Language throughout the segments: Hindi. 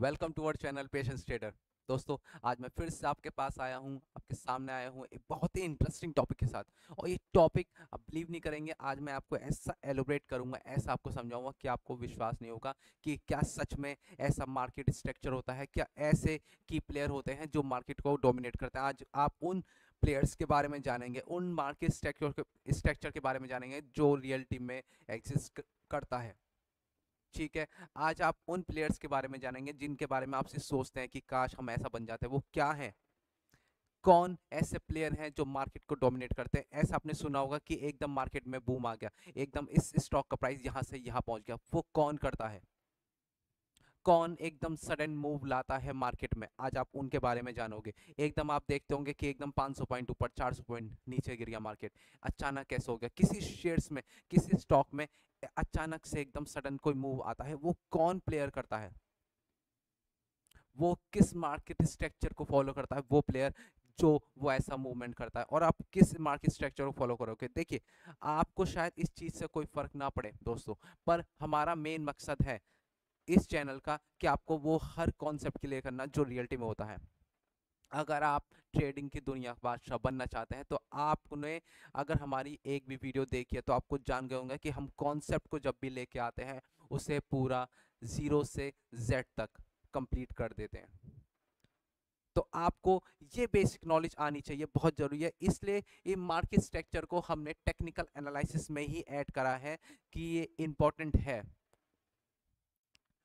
Welcome to our channel patience trader. दोस्तों आज मैं फिर से आपके पास आया हूँ, आपके सामने आया हूँ एक बहुत ही इंटरेस्टिंग टॉपिक के साथ। और ये टॉपिक आप बिलीव नहीं करेंगे, आज मैं आपको ऐसा एलोब्रेट करूँगा, ऐसा आपको समझाऊंगा कि आपको विश्वास नहीं होगा कि क्या सच में ऐसा मार्केट स्ट्रक्चर होता है, क्या ऐसे की प्लेयर होते हैं जो मार्केट को डोमिनेट करते हैं। आज आप उन प्लेयर्स के बारे में जानेंगे, उन मार्केट स्ट्रक्चर के बारे में जानेंगे जो रियल टीम में एग्जिस्ट करता है। ठीक है, आज आप उन प्लेयर्स के बारे में जानेंगे जिनके बारे में आप सिर्फ सोचते हैं कि काश हम ऐसा बन जाते हैं। वो क्या है, कौन ऐसे प्लेयर हैं जो मार्केट को डोमिनेट करते हैं। ऐसा आपने सुना होगा कि एकदम मार्केट में बूम आ गया, एकदम इस स्टॉक का प्राइस यहाँ से यहाँ पहुँच गया। वो कौन करता है, कौन एकदम सडन मूव लाता है मार्केट में, आज आप उनके बारे में जानोगे। एकदम आप देखते होंगे कि एकदम 500 पॉइंट ऊपर 400 पॉइंट नीचे गिर गया मार्केट, अचानक कैसे हो गया। किसी शेयर्स में, किसी स्टॉक में अचानक से एकदम सडन कोई मूव आता है, वो कौन प्लेयर करता है, वो किस मार्केट स्ट्रक्चर को फॉलो करता है, वो प्लेयर जो वो ऐसा मूवमेंट करता है। और आप किस मार्केट स्ट्रक्चर को फॉलो करोगे। देखिए आपको शायद इस चीज़ से कोई फर्क ना पड़े दोस्तों, पर हमारा मेन मकसद है इस चैनल का कि आपको वो हर कॉन्सेप्ट के लिए करना जो रियलिटी में होता है। अगर आप ट्रेडिंग की दुनिया का बादशाह बनना चाहते हैं तो आपने अगर हमारी एक भी वीडियो देखी है तो आपको जान गए होंगे कि हम कॉन्सेप्ट को जब भी लेके आते हैं उसे पूरा 0 से Z तक कंप्लीट कर देते हैं। तो आपको ये बेसिक नॉलेज आनी चाहिए, बहुत ज़रूरी है। इसलिए ये मार्केट स्ट्रक्चर को हमने टेक्निकल एनालिसिस में ही ऐड करा है कि ये इम्पोर्टेंट है।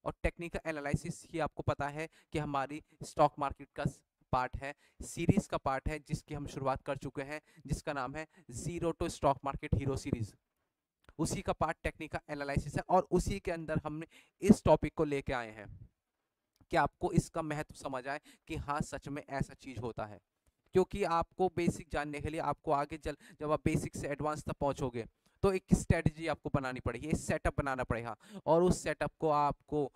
और टेक्निकल एनालिसिस ही आपको पता है कि हमारी स्टॉक मार्केट का पार्ट है, सीरीज़ का पार्ट है जिसकी हम शुरुआत कर चुके हैं, जिसका नाम है 0 to stock market hero series. उसी का पार्ट टेक्निकल एनालिसिस है और उसी के अंदर हमने इस टॉपिक को लेके आए हैं कि आपको इसका महत्व समझ आए कि हाँ सच में ऐसा चीज़ होता है। क्योंकि आपको बेसिक जानने के लिए आपको आगे चल जब आप बेसिक से एडवांस तक पहुँचोगे तो एक स्ट्रेटजी आपको बनानी पड़ेगी, एक सेटअप बनाना पड़ेगा और उस सेटअप को आपको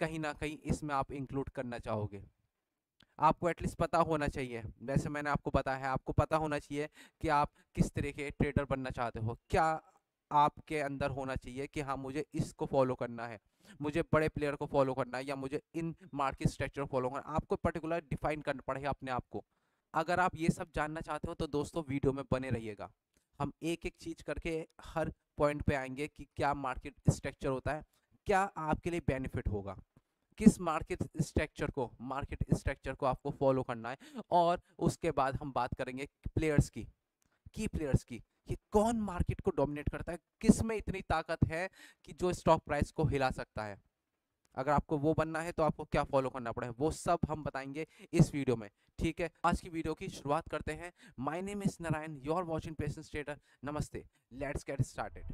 कहीं ना कहीं इसमें आप इंक्लूड करना चाहोगे। आपको एटलीस्ट पता होना चाहिए, जैसे मैंने आपको बताया है, आपको पता होना चाहिए कि आप किस तरह के ट्रेडर बनना चाहते हो। क्या आपके अंदर होना चाहिए कि हाँ मुझे इसको फॉलो करना है, मुझे बड़े प्लेयर को फॉलो करना है या मुझे इन मार्केट स्ट्रक्चर को फॉलो करना है। आपको पर्टिकुलर डिफाइन करना पड़ेगा अपने आप को। अगर आप ये सब जानना चाहते हो तो दोस्तों वीडियो में बने रहिएगा, हम एक एक चीज़ करके हर पॉइंट पे आएंगे कि क्या मार्केट स्ट्रक्चर होता है, क्या आपके लिए बेनिफिट होगा, किस मार्केट स्ट्रक्चर को आपको फॉलो करना है। और उसके बाद हम बात करेंगे प्लेयर्स की, की प्लेयर्स की कि कौन मार्केट को डोमिनेट करता है, किस में इतनी ताकत है कि जो स्टॉक प्राइस को हिला सकता है। अगर आपको वो बनना है तो आपको क्या फॉलो करना पड़ेगा, वो सब हम बताएंगे इस वीडियो में। ठीक है, आज की वीडियो की शुरुआत करते हैं। My name is Narayan, you are watching patience trader. नमस्ते, लेट्स गेट स्टार्टेड।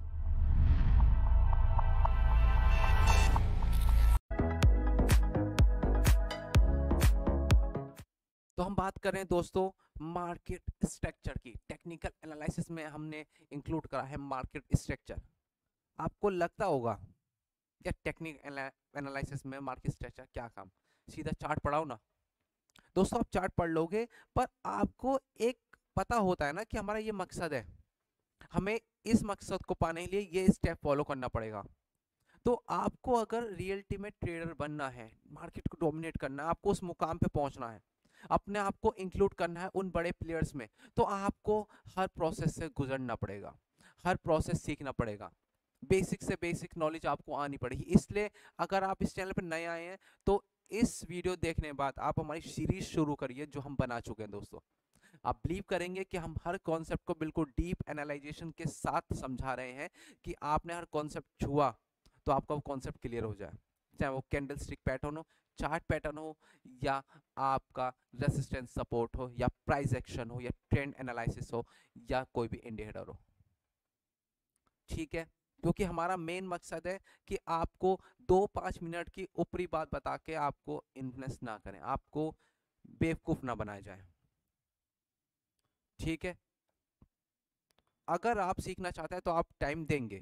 तो हम बात कर रहे हैं दोस्तों मार्केट स्ट्रक्चर की। टेक्निकल एनालिसिस में हमने इंक्लूड करा है मार्केट स्ट्रक्चर। आपको लगता होगा या टेक्निकल एनालिसिस में मार्केट स्ट्रक्चर क्या काम, सीधा चार्ट पढ़ाओ ना दोस्तों, आप चार्ट पढ़ लोगे। पर आपको एक पता होता है ना कि हमारा ये मकसद है, हमें इस मकसद को पाने के लिए ये स्टेप फॉलो करना पड़ेगा। तो आपको अगर रियलिटी में ट्रेडर बनना है, मार्केट को डोमिनेट करना है, आपको उस मुकाम पे पहुंचना है, अपने आप को इंक्लूड करना है उन बड़े प्लेयर्स में, तो आपको हर प्रोसेस से गुजरना पड़ेगा, हर प्रोसेस सीखना पड़ेगा, बेसिक से बेसिक नॉलेज आपको आनी पड़ेगी। इसलिए अगर आप इस चैनल पर नए आए हैं तो इस वीडियो देखने के बाद आप हमारी सीरीज शुरू करिए जो हम बना चुके हैं दोस्तों। आप बिलीव करेंगे कि हम हर कॉन्सेप्ट को बिल्कुल डीप एनालाइजेशन के साथ समझा रहे हैं कि आपने हर कॉन्सेप्ट छुआ तो आपका वो कॉन्सेप्ट क्लियर हो जाए, चाहे वो कैंडलस्टिक पैटर्न हो, चार्ट पैटर्न हो, या आपका रेजिस्टेंस सपोर्ट हो, या प्राइस एक्शन हो, या ट्रेंड एनालिसिस हो, या कोई भी इंडिकेटर हो। ठीक है, क्योंकि हमारा मेन मकसद है कि आपको 2-5 मिनट की ऊपरी बात बता के आपको इन्फ्लुएंस ना करें, आपको बेवकूफ ना बनाया जाए। ठीक है, अगर आप सीखना चाहते हैं तो आप टाइम देंगे,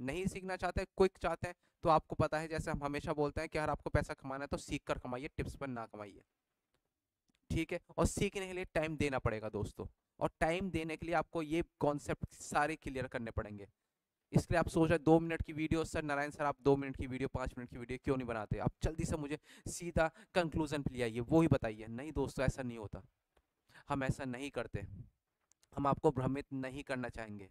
नहीं सीखना चाहते क्विक चाहते हैं तो आपको पता है, जैसे हम हमेशा बोलते हैं कि अगर आपको पैसा कमाना है तो सीख कर कमाइए, टिप्स पर ना कमाइए। ठीक है, और सीखने के लिए टाइम देना पड़ेगा दोस्तों, और टाइम देने के लिए आपको ये कॉन्सेप्ट सारे क्लियर करने पड़ेंगे। इसके लिए आप सोच रहे 2 मिनट की वीडियो, सर नारायण सर आप 2 मिनट की वीडियो 5 मिनट की वीडियो क्यों नहीं बनाते, आप जल्दी से मुझे सीधा कंक्लूजन पे ले आइए वो ही बताइए। नहीं दोस्तों, ऐसा नहीं होता, हम ऐसा नहीं करते, हम आपको भ्रमित नहीं करना चाहेंगे।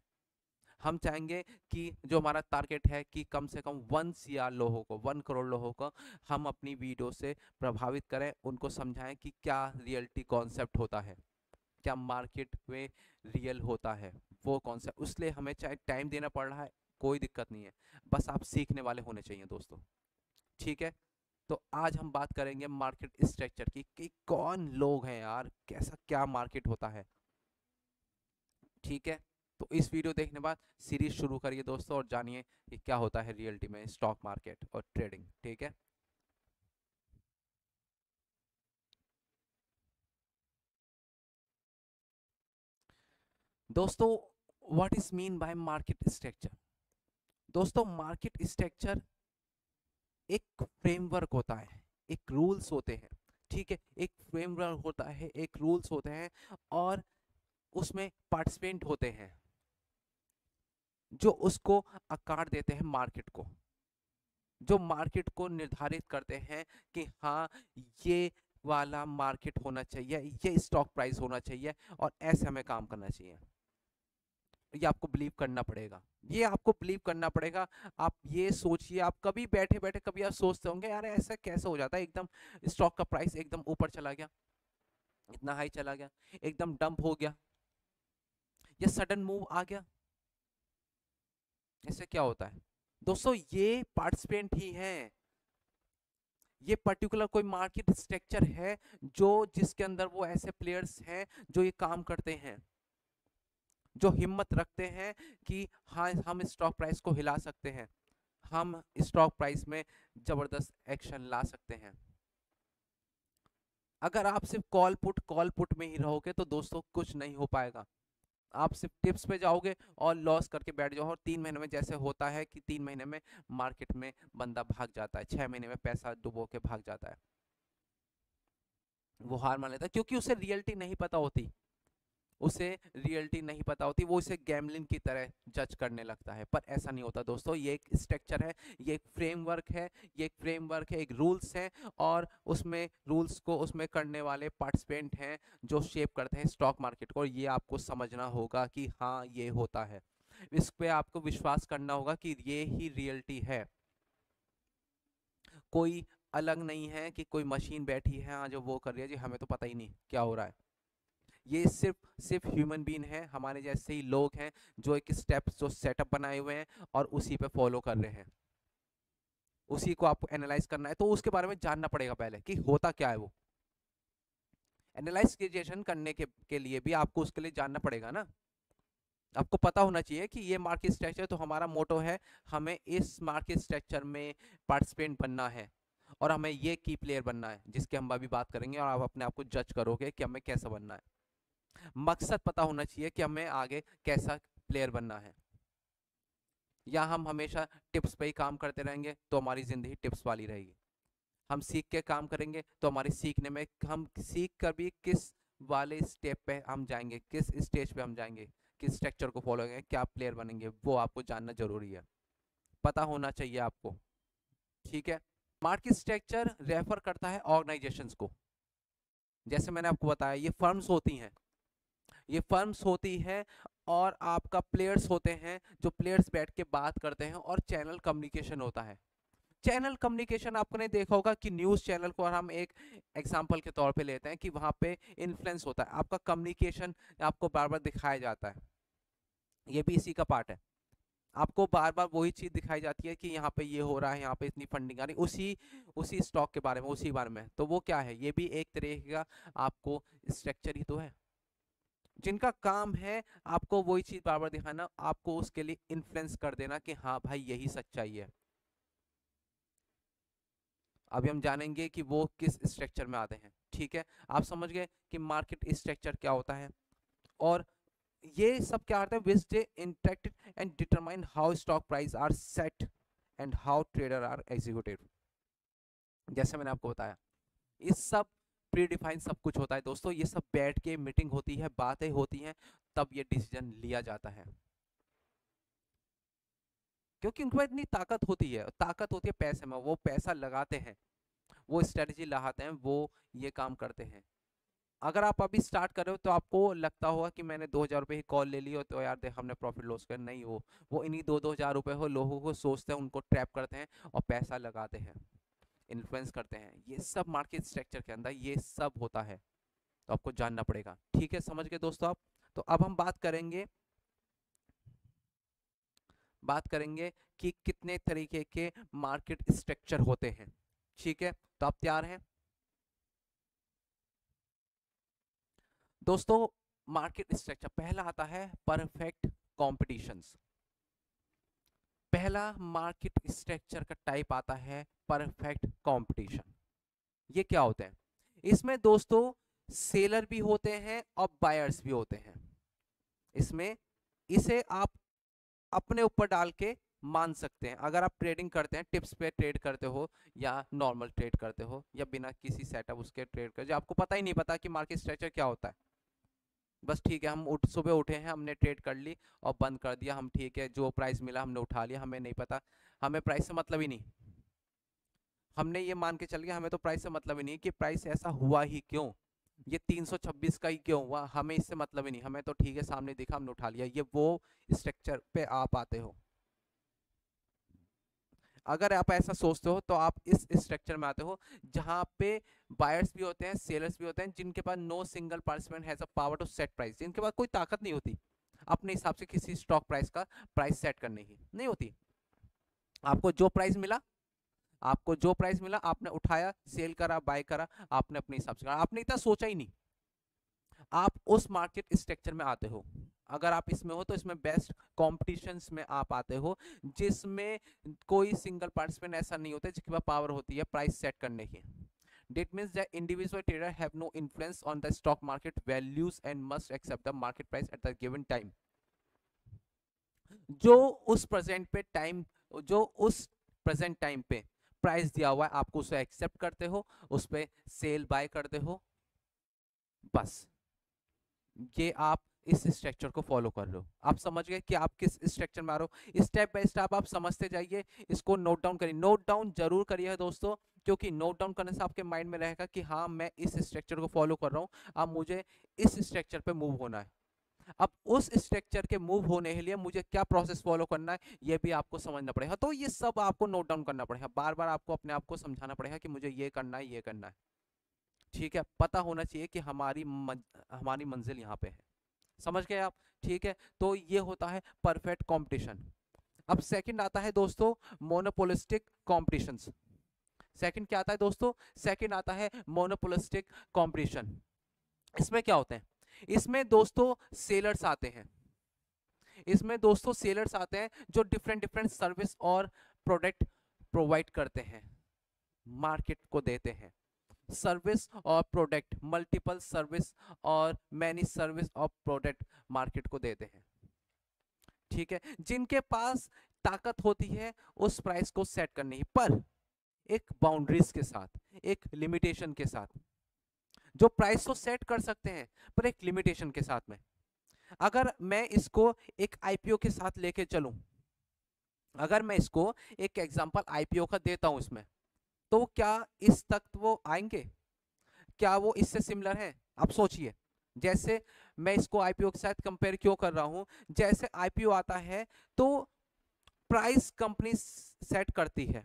हम चाहेंगे कि जो हमारा टारगेट है कि कम से कम 1 CR लोगों को, 1 करोड़ लोगों को हम अपनी वीडियो से प्रभावित करें, उनको समझाएं कि क्या रियलिटी कॉन्सेप्ट होता है, क्या मार्केट में रियल होता है वो कॉन्सेप्ट। उसलिए हमें चाहे टाइम देना पड़ रहा है, कोई दिक्कत नहीं है, बस आप सीखने वाले होने चाहिए दोस्तों, ठीक है। तो आज हम बात करेंगे मार्केट स्ट्रक्चर की कि कौन लोग हैं यार, कैसा क्या मार्केट होता है, ठीक है। तो इस वीडियो देखने बाद सीरीज शुरू करिए दोस्तों और जानिए कि क्या होता है रियलिटी में स्टॉक मार्केट और ट्रेडिंग, ठीक है। दोस्तों what is mean by market structure. दोस्तों मार्केट स्ट्रक्चर एक फ्रेमवर्क होता है, एक रूल्स होते हैं, ठीक है। एक फ्रेमवर्क होता है, एक रूल्स होते हैं और उसमें पार्टिसिपेंट होते हैं जो उसको आकार देते हैं मार्केट को, जो मार्केट को निर्धारित करते हैं कि हाँ ये वाला मार्केट होना चाहिए, ये स्टॉक प्राइस होना चाहिए और ऐसे हमें काम करना चाहिए। ये आपको बिलीव करना पड़ेगा, ये आपको बिलीव करना पड़ेगा। आप ये सोचिए, आप कभी बैठे बैठे कभी आप सोचते होंगे यार ऐसा कैसे हो जाता है, एकदम स्टॉक का प्राइस एकदम ऊपर चला गया, इतना हाई चला गया, एकदम डंप हो गया या सडन मूव आ गया, ऐसे क्या होता है। दोस्तों ये पार्टिसिपेंट ही हैं, ये पर्टिकुलर कोई मार्केट स्ट्रक्चर है जो जिसके अंदर वो ऐसे प्लेयर्स हैं जो ये काम करते हैं, जो हिम्मत रखते हैं कि हाँ हम स्टॉक प्राइस को हिला सकते हैं, हम स्टॉक प्राइस में जबरदस्त एक्शन ला सकते हैं। अगर आप सिर्फ कॉल पुट में ही रहोगे तो दोस्तों कुछ नहीं हो पाएगा। आप सिर्फ टिप्स पे जाओगे और लॉस करके बैठ जाओ और 3 महीने में जैसे होता है कि 3 महीने में मार्केट में बंदा भाग जाता है, 6 महीने में पैसा डुबो के भाग जाता है, वो हार मान लेता है क्योंकि उसे रियलिटी नहीं पता होती, उसे रियलिटी नहीं पता होती, वो इसे गैम्बलिंग की तरह जज करने लगता है। पर ऐसा नहीं होता दोस्तों, ये एक स्ट्रक्चर है, ये एक फ्रेमवर्क है, ये एक फ्रेमवर्क है, एक रूल्स है और उसमें रूल्स को उसमें करने वाले पार्टिसिपेंट हैं जो शेप करते हैं स्टॉक मार्केट को। ये आपको समझना होगा कि हाँ ये होता है, इस पर आपको विश्वास करना होगा कि ये ही रियलिटी है, कोई अलग नहीं है कि कोई मशीन बैठी है हाँ जो वो कर रही है जी हमें तो पता ही नहीं क्या हो रहा है। ये सिर्फ ह्यूमन बीन है, हमारे जैसे ही लोग हैं जो एक स्टेप्स जो सेटअप बनाए हुए हैं और उसी पे फॉलो कर रहे हैं। उसी को आपको एनालाइज करना है तो उसके बारे में जानना पड़ेगा पहले कि होता क्या है। वो एनालाइजेशन करने के लिए भी आपको उसके लिए जानना पड़ेगा ना, आपको पता होना चाहिए कि ये मार्केट स्ट्रक्चर तो हमारा मोटो है, हमें इस मार्केट स्ट्रक्चर में पार्टिसिपेंट बनना है और हमें ये की प्लेयर बनना है जिसके हम अभी बात करेंगे और आप अपने आप को जज करोगे कि हमें कैसा बनना है। मकसद पता होना चाहिए कि हमें आगे कैसा प्लेयर बनना है, या हम हमेशा टिप्स पे ही काम करते रहेंगे तो हमारी ज़िंदगी टिप्स वाली रहेगी। हम सीख के काम करेंगे तो हमारे सीखने में हम सीख कर भी किस वाले स्टेप पे हम जाएंगे, किस स्टेज पे हम जाएंगे, किस स्ट्रक्चर को फॉलो करेंगे, क्या प्लेयर बनेंगे, वो आपको जानना जरूरी है, पता होना चाहिए आपको, ठीक है। मार्केट स्ट्रक्चर रेफर करता है ऑर्गेनाइजेशंस को, जैसे मैंने आपको बताया ये फर्म्स होती हैं, ये फर्म्स होती हैं और आपका प्लेयर्स होते हैं जो प्लेयर्स बैठ के बात करते हैं और चैनल कम्युनिकेशन होता है। चैनल कम्युनिकेशन आपने देखा होगा कि न्यूज़ चैनल को हम एक एग्जांपल के तौर पे लेते हैं कि वहाँ पे इन्फ्लुएंस होता है, आपका कम्युनिकेशन आपको बार बार दिखाया जाता है, ये भी इसी का पार्ट है। आपको बार बार वही चीज़ दिखाई जाती है कि यहाँ पे ये हो रहा है, यहाँ पे इतनी फंडिंग आ रही, उसी स्टॉक के बारे में, उसी बारे में, तो वो क्या है, ये भी एक तरह का आपको स्ट्रक्चर ही तो है। जिनका काम है आपको वही चीज़ बार बार दिखाना, आपको उसके लिए इन्फ्लुएंस कर देना कि हाँ भाई यही सच्चाई है। अभी हम जानेंगे कि वो किस स्ट्रक्चर में आते हैं, ठीक है। आप समझ गए कि मार्केट स्ट्रक्चर क्या होता है और ये सब क्या होता है, which they interact and determine how stock price are set and how trader are executed. जैसे मैंने आपको बताया इस सब प्रीडिफाइन सब कुछ होता है दोस्तों, ये सब बैठ के मीटिंग होती है, बातें होती हैं, तब ये डिसीजन लिया जाता है। क्योंकि उनके पास इतनी ताकत होती है पैसे में। वो पैसा लगाते हैं, वो स्ट्रेटजी लगाते हैं, वो ये काम करते हैं। अगर आप अभी स्टार्ट कर रहे हो तो आपको लगता होगा कि मैंने 2000 रुपये ही कॉल ले ली हो तो यार देख हमने प्रॉफिट लॉस कर, नहीं हो वो इन्हीं 2-2 हज़ार रुपये हो लोगों को सोचते हैं, उनको ट्रैप करते हैं और पैसा लगाते हैं, इन्फ्लुएंस करते हैं। ये सब मार्केट स्ट्रक्चर के अंदर ये सब होता है, तो आपको जानना पड़ेगा। ठीक है, समझ गए दोस्तों आप? तो अब हम बात करेंगे कि कितने तरीके के मार्केट स्ट्रक्चर होते हैं। ठीक है, तो आप तैयार हैं दोस्तों? मार्केट स्ट्रक्चर पहला आता है परफेक्ट कॉम्पिटिशंस। पहला मार्केट स्ट्रक्चर का टाइप आता है परफेक्ट कंपटीशन। ये क्या होते हैं? इसमें दोस्तों सेलर भी होते हैं और बायर्स भी होते हैं। इसमें इसे आप अपने ऊपर डाल के मान सकते हैं। अगर आप ट्रेडिंग करते हैं, टिप्स पे ट्रेड करते हो या नॉर्मल ट्रेड करते हो या बिना किसी सेटअप उसके ट्रेड करते हो, आपको पता ही नहीं पता कि मार्केट स्ट्रक्चर क्या होता है, बस ठीक है हम सुबह उठे हैं, हमने ट्रेड कर ली और बंद कर दिया, हम ठीक है जो प्राइस मिला हमने उठा लिया, हमें नहीं पता, हमें प्राइस से मतलब ही नहीं, हमने ये मान के चल गया हमें तो प्राइस से मतलब ही नहीं कि प्राइस ऐसा हुआ ही क्यों, ये 326 का ही क्यों हुआ, हमें इससे मतलब ही नहीं, हमें तो ठीक है सामने दिखा हमने उठा लिया। ये वो स्ट्रक्चर पे आप आते हो। अगर आप ऐसा सोचते हो तो आप इस स्ट्रक्चर में आते हो जहाँ पे बायर्स भी होते हैं, सेलर्स भी होते हैं, जिनके पास no single participant has a power to set price, जिनके पास कोई ताकत नहीं होती अपने हिसाब से किसी स्टॉक प्राइस का प्राइस सेट करने की नहीं होती। आपको जो प्राइस मिला आपने उठाया, सेल करा, बाय करा, आपने अपने हिसाब से करा, आपने इतना सोचा ही नहीं, आप उस मार्केट स्ट्रक्चर में आते हो। अगर आप इसमें हो तो इसमें बेस्ट कॉम्पिटिशन्स में आप आते हो, जिसमें कोई सिंगल पार्टिसिपेंट ऐसा नहीं होता जिसके पास पावर होती है प्राइस सेट करने की। That means the individual trader have no influence on the stock market values and must accept the market price at the given time. जो उस प्रेजेंट टाइम पे प्राइस दिया हुआ है आपको उसे एक्सेप्ट करते हो, उस पर सेल बाय करते हो, बस ये आप इस स्ट्रक्चर को फॉलो कर लो। आप समझ गए कि आप किस स्ट्रक्चर में आ रहे हो? स्टेप बाय स्टेप आप समझते जाइए, इसको नोट डाउन करिए। नोट डाउन जरूर करिए दोस्तों, क्योंकि नोट डाउन करने से आपके माइंड में रहेगा कि हाँ मैं इस स्ट्रक्चर को फॉलो कर रहा हूँ, अब मुझे इस स्ट्रक्चर पर मूव होना है। अब उस स्ट्रक्चर के मूव होने के लिए मुझे क्या प्रोसेस फॉलो करना है ये भी आपको समझना पड़ेगा। तो ये सब आपको नोट डाउन करना पड़ेगा, बार बार आपको अपने आप को समझाना पड़ेगा कि मुझे ये करना है। ठीक है, पता होना चाहिए कि हमारी मंजिल यहाँ पे है। समझ गए आप? ठीक है, तो ये होता है परफेक्ट कॉम्पिटिशन। अब सेकंड आता है दोस्तों मोनोपोलिस्टिक कॉम्पिटिशंस। सेकंड आता है मोनोपोलिस्टिक कॉम्पिटिशन। इसमें क्या होते हैं? इसमें दोस्तों सेलर्स आते हैं जो डिफरेंट सर्विस और प्रोडक्ट प्रोवाइड करते हैं, मार्केट को देते हैं सर्विस और प्रोडक्ट, मल्टीपल सर्विस और मैनी सर्विस और प्रोडक्ट मार्केट को देते हैं। ठीक है, जिनके पास ताकत होती है उस प्राइस को सेट करने की, पर एक बाउंड्रीज के साथ, एक लिमिटेशन के साथ, जो प्राइस को सेट कर सकते हैं पर एक लिमिटेशन के साथ में। अगर मैं इसको एक आईपीओ के साथ लेके चलूं, अगर मैं इसको एक एग्जांपल आईपीओ का देता हूं इसमें, तो क्या इस तक वो आएंगे? क्या वो इससे सिमिलर हैं? आप सोचिए। जैसे मैं इसको आईपीओ के साथ कंपेयर क्यों कर रहा हूँ, जैसे आईपीओ आता है तो प्राइस कंपनी सेट करती है,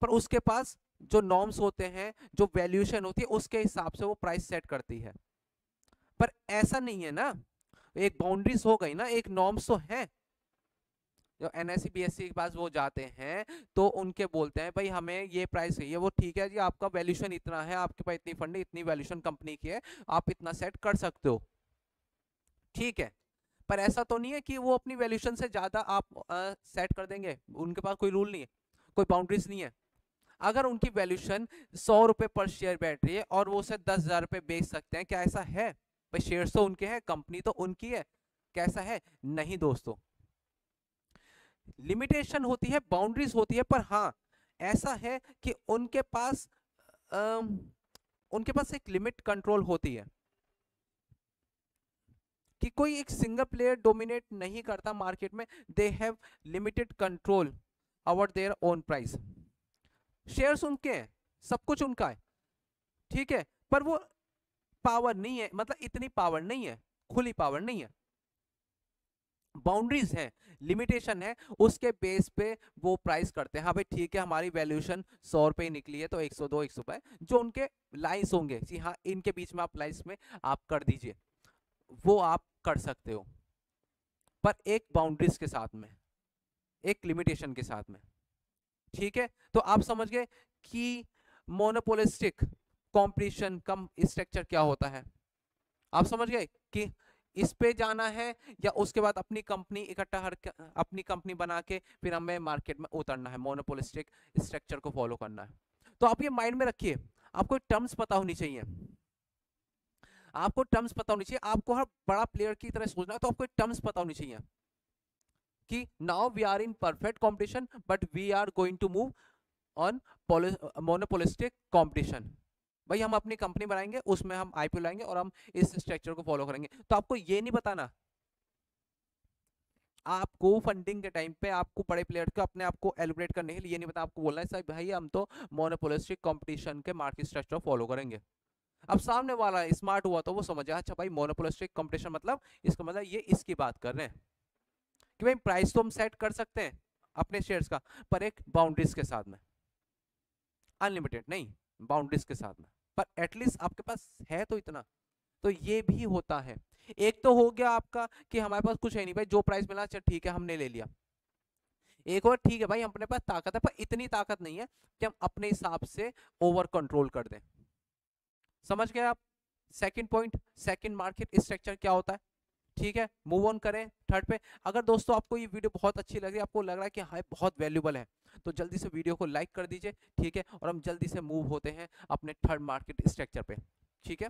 पर उसके पास जो नॉर्म्स होते हैं, जो वैल्यूएशन होती है, उसके हिसाब से वो प्राइस सेट करती है। पर ऐसा नहीं है ना, एक बाउंड्रीज हो गई ना, एक नॉर्म्स तो है। जो एनएससी बीएससी के पास वो जाते हैं तो उनके बोलते हैं भाई हमें ये प्राइस चाहिए, वो ठीक है जी आपका वैल्यूएशन इतना है, आपके पास इतनी फंड, इतनी वैल्यूएशन कंपनी की है, आप इतना सेट कर सकते हो, ठीक है। पर ऐसा तो नहीं है कि वो अपनी वैल्यूएशन से ज़्यादा आप सेट कर देंगे, उनके पास कोई रूल नहीं है, कोई बाउंड्रीज नहीं है। अगर उनकी वैल्यूएशन 100 रुपये पर शेयर बैठ रही है और वो उसे 10,000 रुपये बेच सकते हैं, क्या ऐसा है? भाई शेयर तो उनके हैं, कंपनी तो उनकी है, कैसा है? नहीं दोस्तों, लिमिटेशन होती है, बाउंड्रीज होती है। पर हाँ ऐसा है कि उनके पास एक लिमिट कंट्रोल होती है। कि कोई एक सिंगल प्लेयर डोमिनेट नहीं करता मार्केट में, they have limited control over their own price. Shares उनके हैं, सब कुछ उनका है, ठीक है, पर वो पावर नहीं है, मतलब इतनी पावर नहीं है, खुली पावर नहीं है, बाउंड्रीज हैं, लिमिटेशन है, उसके बेस पे वो प्राइस करते हैं। हाँ भाई ठीक है, हमारी वैल्यूएशन 100 रुपये ही निकली है तो 102 100 जो उनके लाइन्स होंगे, जी हाँ इनके बीच में आप लाइन्स में आप कर दीजिए, वो आप कर सकते हो, पर एक बाउंड्रीज के साथ में, एक लिमिटेशन के साथ में, ठीक है। तो आप समझ गए कि मोनोपोलिस्टिक कॉम्पिटिशन कम स्ट्रक्चर क्या होता है। आप समझ गए कि इस पे जाना है या उसके बाद अपनी कंपनी इकट्ठा अपनी कंपनी बना के फिर हमें मार्केट में उतरना है, मोनोपोलिस्टिक स्ट्रक्चर को फॉलो करना है। तो आप ये माइंड में रखिए, आपको टर्म्स पता होनी चाहिए, आपको टर्म्स पता होनी चाहिए, आपको हर बड़ा प्लेयर की तरह सोचना है तो आपको टर्म्स पता होनी चाहिए कि now we are in perfect competition but we are going to move on monopolistic competition. भाई हम अपनी कंपनी बनाएंगे, उसमें हम आईपीओ लाएंगे और हम इस स्ट्रक्चर को फॉलो करेंगे। तो आपको ये नहीं बताना, आपको फंडिंग के टाइम पे आपको बड़े प्लेयर को अपने आप को एलिब्रेट करने के लिए ये नहीं बताना, आपको बोलना है साहब भाई हम तो मोनोपोलिस्टिक कंपटीशन के मार्केट स्ट्रक्चर फॉलो करेंगे। अब सामने वाला स्मार्ट हुआ तो वो समझ आया, अच्छा भाई मोनोपोलिस्टिक कंपटीशन मतलब इसका मतलब ये इसकी बात कर रहे हैं कि भाई प्राइस तो हम सेट कर सकते हैं अपने शेयर्स का, पर एक बाउंड्रीज के साथ में, अनलिमिटेड नहीं, बाउंड्रीज के साथ में, पर एटलीस्ट आपके पास है तो इतना। तो ये भी होता है। एक तो हो गया आपका कि हमारे पास कुछ है नहीं भाई, जो प्राइस मिला अच्छा ठीक है हमने ले लिया। एक और ठीक है भाई अपने पास ताकत है पर इतनी ताकत नहीं है कि हम अपने हिसाब से ओवर कंट्रोल कर दें। समझ गए आप। Second point, second market structure क्या होता है, ठीक है। मूव ऑन करें थर्ड पे। अगर दोस्तों आपको ये वीडियो बहुत अच्छी लग रही है, आपको लग रहा है कि हाँ बहुत वैल्यूबल है, तो जल्दी से वीडियो को लाइक कर दीजिए, ठीक है, और हम जल्दी से मूव होते हैं अपने थर्ड मार्केट स्ट्रक्चर पे, ठीक है।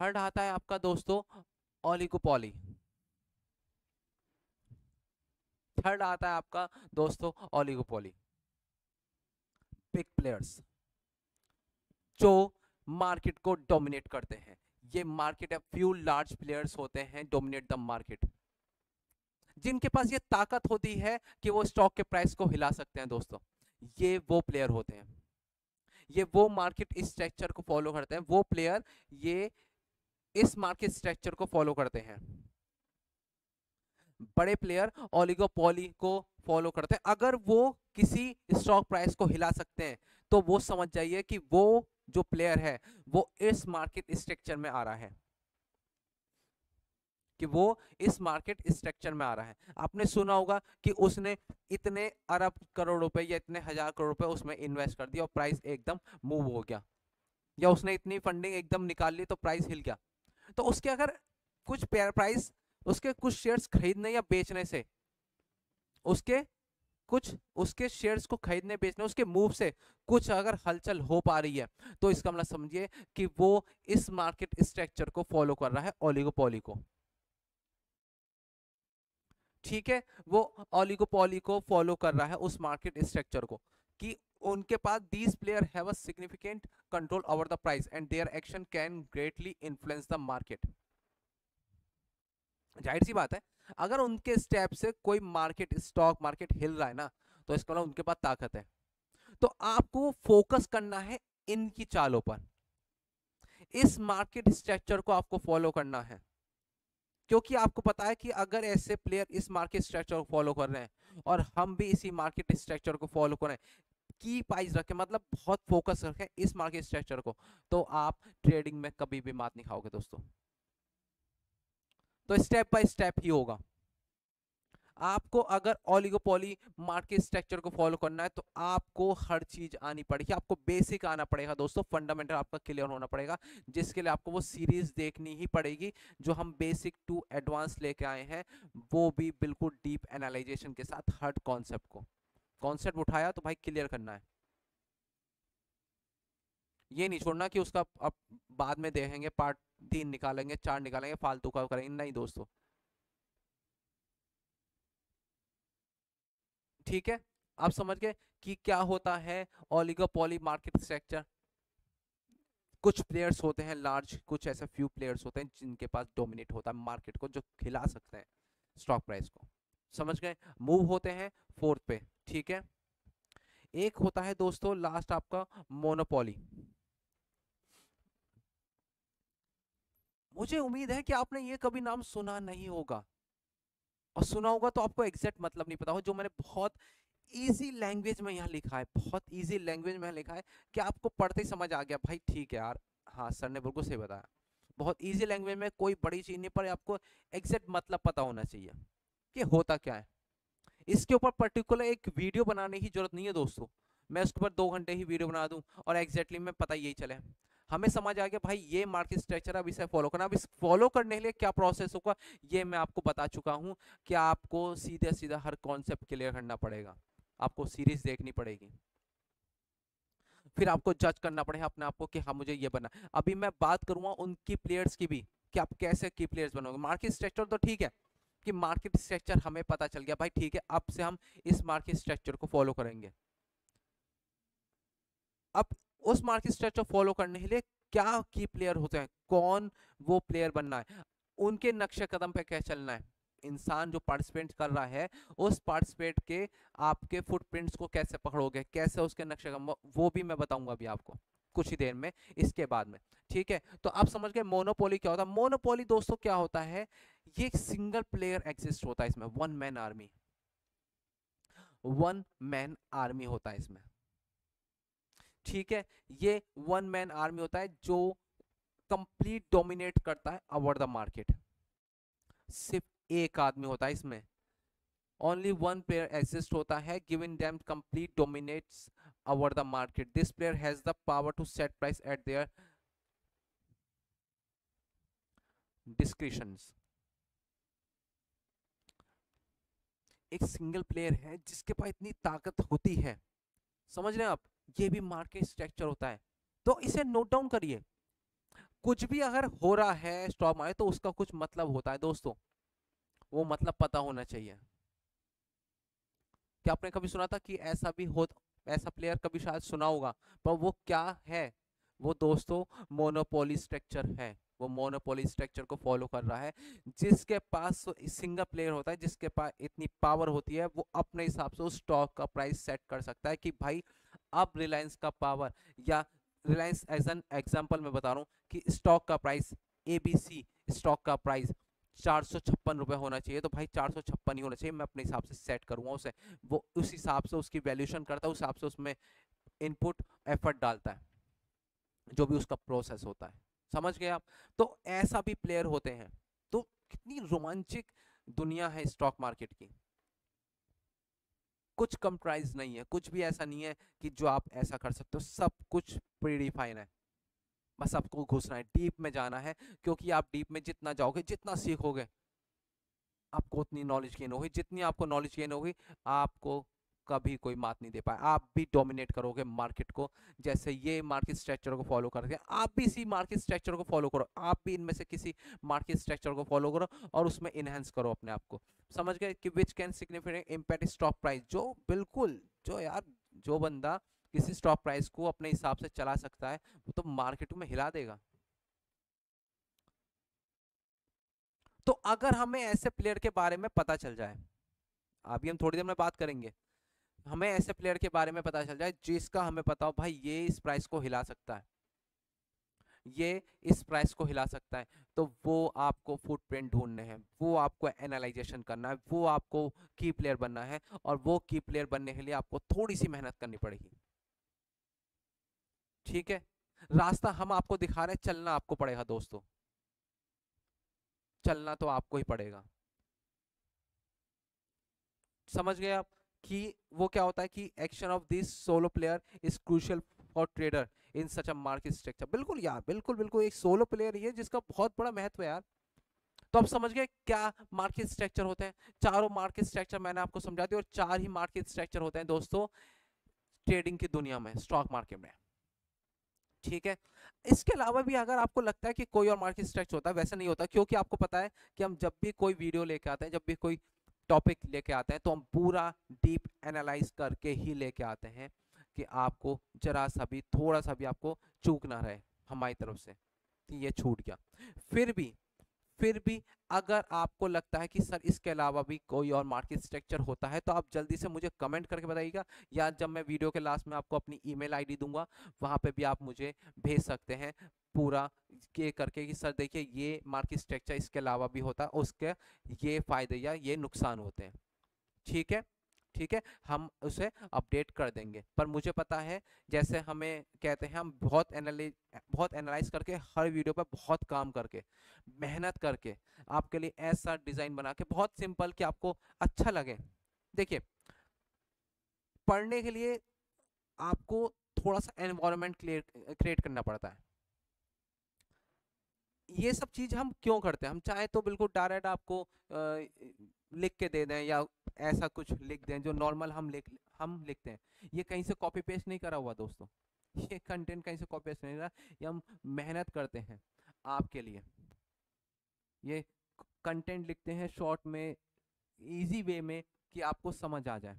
थर्ड आता है आपका दोस्तों ओलिगोपॉली। थर्ड आता है आपका दोस्तों ओलिगोपॉली, बिग प्लेयर्स जो मार्केट को डोमिनेट करते हैं। ये मार्केट है, फ्यू लार्ज प्लेयर्स होते हैं डोमिनेट द मार्केट, जिनके पास ये ताकत होती है कि वो स्टॉक के प्राइस को हिला सकते हैं। दोस्तों ये वो प्लेयर होते हैं, ये वो मार्केट स्ट्रक्चर को फॉलो करते हैं, वो प्लेयर ये इस मार्केट स्ट्रक्चर को फॉलो करते हैं। बड़े प्लेयर ओलिगोपॉली को फॉलो करते हैं। अगर वो किसी स्टॉक प्राइस को हिला सकते हैं तो वो समझ जाइए कि वो जो प्लेयर है वो इस मार्केट स्ट्रक्चर में आ रहा है, कि वो इस मार्केट स्ट्रक्चर में आ रहा है। आपने सुना होगा कि उसने इतने अरब करोड़ रुपए या इतने हजार करोड़ रुपए उसमें इन्वेस्ट कर दिया और प्राइस एकदम मूव हो गया, या उसने इतनी फंडिंग एकदम निकाल ली तो प्राइस हिल गया। तो उसके अगर कुछ प्राइस उसके कुछ शेयर्स खरीदने या बेचने से, उसके शेयर्स को खरीदने बेचने, उसके मूव से कुछ अगर हलचल हो पा रही है तो इसका मतलब समझिए कि वो इस मार्केट स्ट्रक्चर को फॉलो कर रहा है, ओलिगोपॉली को, ठीक है। वो ओलिगोपॉली को फॉलो कर रहा है, उस मार्केट स्ट्रक्चर को, कि उनके पास these player have a significant control over the price and their action can greatly influence the market. जाहिर सी बात है, अगर उनके स्टेप से कोई मार्केट स्टॉक मार्केट हिल रहा है ना तो इसका मतलब उनके पास ताकत है। तो आपको फोकस करना है इनकी चालों पर, इस मार्केट स्ट्रक्चर को आपको फॉलो करना है, क्योंकि आपको पता है कि अगर ऐसे प्लेयर इस मार्केट स्ट्रक्चर को फॉलो कर रहे हैं और हम भी इसी मार्केट स्ट्रक्चर को फॉलो करें, की पाइज रखें, मतलब बहुत फोकस रखें इस मार्केट स्ट्रक्चर को, तो आप ट्रेडिंग में कभी भी मात नहीं खाओगे दोस्तों। तो स्टेप बाय स्टेप ही होगा। आपको अगर ओलिगोपॉली मार्केट स्ट्रक्चर को फॉलो करना है तो आपको हर चीज आनी पड़ेगी, आपको बेसिक आना पड़ेगा दोस्तों, फंडामेंटल आपका क्लियर होना पड़ेगा, जिसके लिए आपको वो सीरीज देखनी ही पड़ेगी जो हम बेसिक टू एडवांस लेके आए हैं, वो भी बिल्कुल डीप एनालाइजेशन के साथ। हर कॉन्सेप्ट उठाया तो भाई क्लियर करना है, ये नहीं छोड़ना कि उसका अब बाद में देखेंगे, पार्ट 3 निकालेंगे, 4 निकालेंगे, फालतू का करेंगे, नहीं दोस्तों, ठीक है। आप समझ गए कि क्या होता है ओलिगोपॉली मार्केट स्ट्रक्चर। कुछ प्लेयर्स होते हैं लार्ज, कुछ ऐसे फ्यू प्लेयर्स होते हैं जिनके पास डोमिनेट होता है मार्केट को, जो खिला सकते हैं स्टॉक प्राइस को, समझ गए। मूव होते हैं फोर्थ पे, ठीक है। एक होता है दोस्तों लास्ट आपका मोनोपोली। मुझे उम्मीद है कि आपने ये कभी नाम सुना नहीं होगा, और सुना होगा तो आपको एग्जैक्ट मतलब नहीं पता हो, जो मैंने बहुत इजी लैंग्वेज में यहाँ लिखा है, बहुत इजी लैंग्वेज में लिखा है कि आपको पढ़ते ही समझ आ गया, भाई ठीक है यार, हाँ सर ने बिल्कुल सही बताया। बहुत इजी लैंग्वेज में, कोई बड़ी चीज नहीं, पर आपको एग्जैक्ट मतलब पता होना चाहिए कि होता क्या है। इसके ऊपर पर्टिकुलर एक वीडियो बनाने की जरूरत नहीं है दोस्तों, मैं उसके ऊपर 2 घंटे ही वीडियो बना दूं और एग्जैक्टली मैं पता यही चले, हमें समझ आ गया भाई ये मार्केट स्ट्रक्चर, अब इसे फॉलो करना। अब इस फॉलो करने के लिए क्या प्रोसेस होगा ये मैं आपको बता चुका हूँ, कि आपको सीधे सीधा हर कॉन्सेप्ट क्लियर करना पड़ेगा, आपको सीरीज देखनी पड़ेगी, फिर आपको जज करना पड़ेगा अपने आप को कि हाँ मुझे ये बनना। अभी मैं बात करूँगा उनकी प्लेयर्स की भी कि आप कैसे की प्लेयर्स बनोगे। मार्केट स्ट्रक्चर तो ठीक है कि मार्केट स्ट्रक्चर हमें पता चल गया, भाई ठीक है अब से हम इस मार्केट स्ट्रक्चर को फॉलो करेंगे। अब उस मार्केट स्ट्रक्चर फॉलो करने के लिए क्या की प्लेयर होते हैं, कौन वो प्लेयर बनना है, उनके नक्शे कदम पे क्या चलना है, इंसान जो पार्टिसिपेट कर रहा है उस पार्टिसिपेट के आपके फुटप्रिंट्स को कैसे पकड़ोगे, कैसे उसके नक्शे कदम, वो भी मैं बताऊंगा अभी आपको कुछ ही देर में, इसके बाद में, ठीक है। तो आप समझ गए मोनोपोली क्या होता है। मोनोपोली दोस्तों क्या होता है, ये सिंगल प्लेयर एग्जिस्ट होता है इसमें, वन मैन आर्मी होता है इसमें, ठीक है। ये वन मैन आर्मी होता है जो कंप्लीट डोमिनेट करता है ओवर द मार्केट, सिर्फ एक आदमी होता है इसमें, ओनली वन प्लेयर एग्जिस्ट होता है giving them complete dominates over the market. This player has the power to set price at their discretions. एक सिंगल प्लेयर है जिसके पास इतनी ताकत होती है, समझ रहे हैं आप, ये भी मार्केट स्ट्रक्चर होता है। तो इसे नोट डाउन करिए, कुछ भी अगर हो रहा है स्टॉक मार्केट तो उसका कुछ मतलब होता है दोस्तों, वो मतलब पता होना चाहिए। क्या आपने कभी सुना था कि ऐसा भी हो, ऐसा प्लेयर कभी शायद सुना होगा, पर वो क्या है, वो दोस्तों मोनोपोली स्ट्रक्चर है। वो मोनोपोली स्ट्रक्चर को फॉलो कर रहा है, जिसके पास सिंगल प्लेयर होता है, जिसके पास इतनी पावर होती है, वो अपने हिसाब से उस स्टॉक का प्राइस सेट कर सकता है कि भाई अब रिलायंस का पावर, या रिलायंस एज एन एग्जांपल मैं बता रहा हूँ कि स्टॉक का प्राइस ABC स्टॉक का प्राइस 456 रुपये होना चाहिए, तो भाई 456 ही होना चाहिए, मैं अपने हिसाब से सेट करूँगा उसे। वो उस हिसाब से उसकी वैल्यूएशन करता है, उस हिसाब से उसमें इनपुट एफर्ट डालता है, जो भी उसका प्रोसेस होता है, समझ गए आप। तो ऐसा भी प्लेयर होते हैं। तो कितनी रोमांचक दुनिया है स्टॉक मार्केट की, कुछ कंप्राइज नहीं है, कुछ भी ऐसा नहीं है कि जो आप ऐसा कर सकते हो, सब कुछ प्रीडिफाइन है, बस आपको घुसना है, डीप में जाना है, क्योंकि आप डीप में जितना जाओगे, जितना सीखोगे, आपको उतनी नॉलेज गेन होगी, जितनी आपको नॉलेज गेन होगी आपको कभी कोई मात नहीं दे पाए। आप भी डोमिनेट करोगे मार्केट को, जैसे ये मार्केट स्ट्रक्चर को फॉलो करके आप भी इसी मार्केट स्ट्रक्चर को फॉलो करो, आप भी इनमें से किसी मार्केट स्ट्रक्चर को फॉलो करो और उसमें इनहेंस करो अपने आप को, समझ गए। कि which can significant impact stock price, जो बिल्कुल, जो यार जो बंदा किसी स्टॉक प्राइस को अपने हिसाब से चला सकता है वो तो मार्केट में हिला देगा। तो अगर हमें ऐसे प्लेयर के बारे में पता चल जाए, अभी हम थोड़ी देर में बात करेंगे, हमें ऐसे प्लेयर के बारे में पता चल जाए जिसका हमें पता हो भाई ये इस प्राइस को हिला सकता है, ये इस प्राइस को हिला सकता है, तो वो आपको फुटप्रिंट ढूंढने हैं, वो आपको एनालाइजेशन करना है, वो आपको की प्लेयर बनना है, और वो की प्लेयर बनने के लिए आपको थोड़ी सी मेहनत करनी पड़ेगी, ठीक है। रास्ता हम आपको दिखा रहे हैं, चलना आपको पड़ेगा दोस्तों, चलना तो आपको ही पड़ेगा, समझ गए आप। कि वो क्या होता है कि action of this solo player is crucial for trader in such a market structure. बिल्कुल यार, बिल्कुल बिल्कुल, एक सोलो प्लेयर ही है जिसका बहुत बड़ा महत्व है यार। तो आप समझ गए क्या मार्केट स्ट्रक्चर होते हैं। चारों मार्केट स्ट्रक्चर मैंने आपको समझा दिया, और 4 ही मार्केट स्ट्रक्चर होते हैं दोस्तों ट्रेडिंग की दुनिया में, स्टॉक मार्केट में, ठीक है। इसके अलावा भी अगर आपको लगता है कि कोई और मार्केट स्ट्रक्चर होता है, वैसे नहीं होता, क्योंकि आपको पता है कि हम जब भी कोई वीडियो लेके आते हैं, जब भी कोई टॉपिक लेके आते हैं तो हम पूरा डीप एनालाइज करके ही लेके आते हैं कि आपको जरा सा भी थोड़ा सा भी आपको चूक ना रहे हमारी तरफ से कि ये छूट गया। फिर भी अगर आपको लगता है कि सर इसके अलावा भी कोई और मार्केट स्ट्रक्चर होता है तो आप जल्दी से मुझे कमेंट करके बताइएगा, या जब मैं वीडियो के लास्ट में आपको अपनी ईमेल आईडी दूंगा वहाँ पे भी आप मुझे भेज सकते हैं पूरा ये करके कि सर देखिए ये मार्केट स्ट्रक्चर इसके अलावा भी होता है, उसके ये फ़ायदे या ये नुकसान होते हैं। ठीक है, हम उसे अपडेट कर देंगे। पर मुझे पता है जैसे हमें कहते हैं हम बहुत एनालाइज करके हर वीडियो पर बहुत काम करके मेहनत करके आपके लिए ऐसा डिज़ाइन बना के बहुत सिंपल कि आपको अच्छा लगे। देखिए पढ़ने के लिए आपको थोड़ा सा एनवायरनमेंट क्रिएट करना पड़ता है। ये सब चीज़ हम क्यों करते हैं, हम चाहे तो बिल्कुल डायरेक्ट आपको लिख के दे दें या ऐसा कुछ लिख दें जो नॉर्मल हम लिखते हैं। ये कहीं से कॉपी पेस्ट नहीं करा हुआ दोस्तों, ये कंटेंट कहीं से कॉपी पेस्ट नहीं करा, ये हम मेहनत करते हैं आपके लिए। ये कंटेंट लिखते हैं शॉर्ट में इजी वे में कि आपको समझ आ जाए।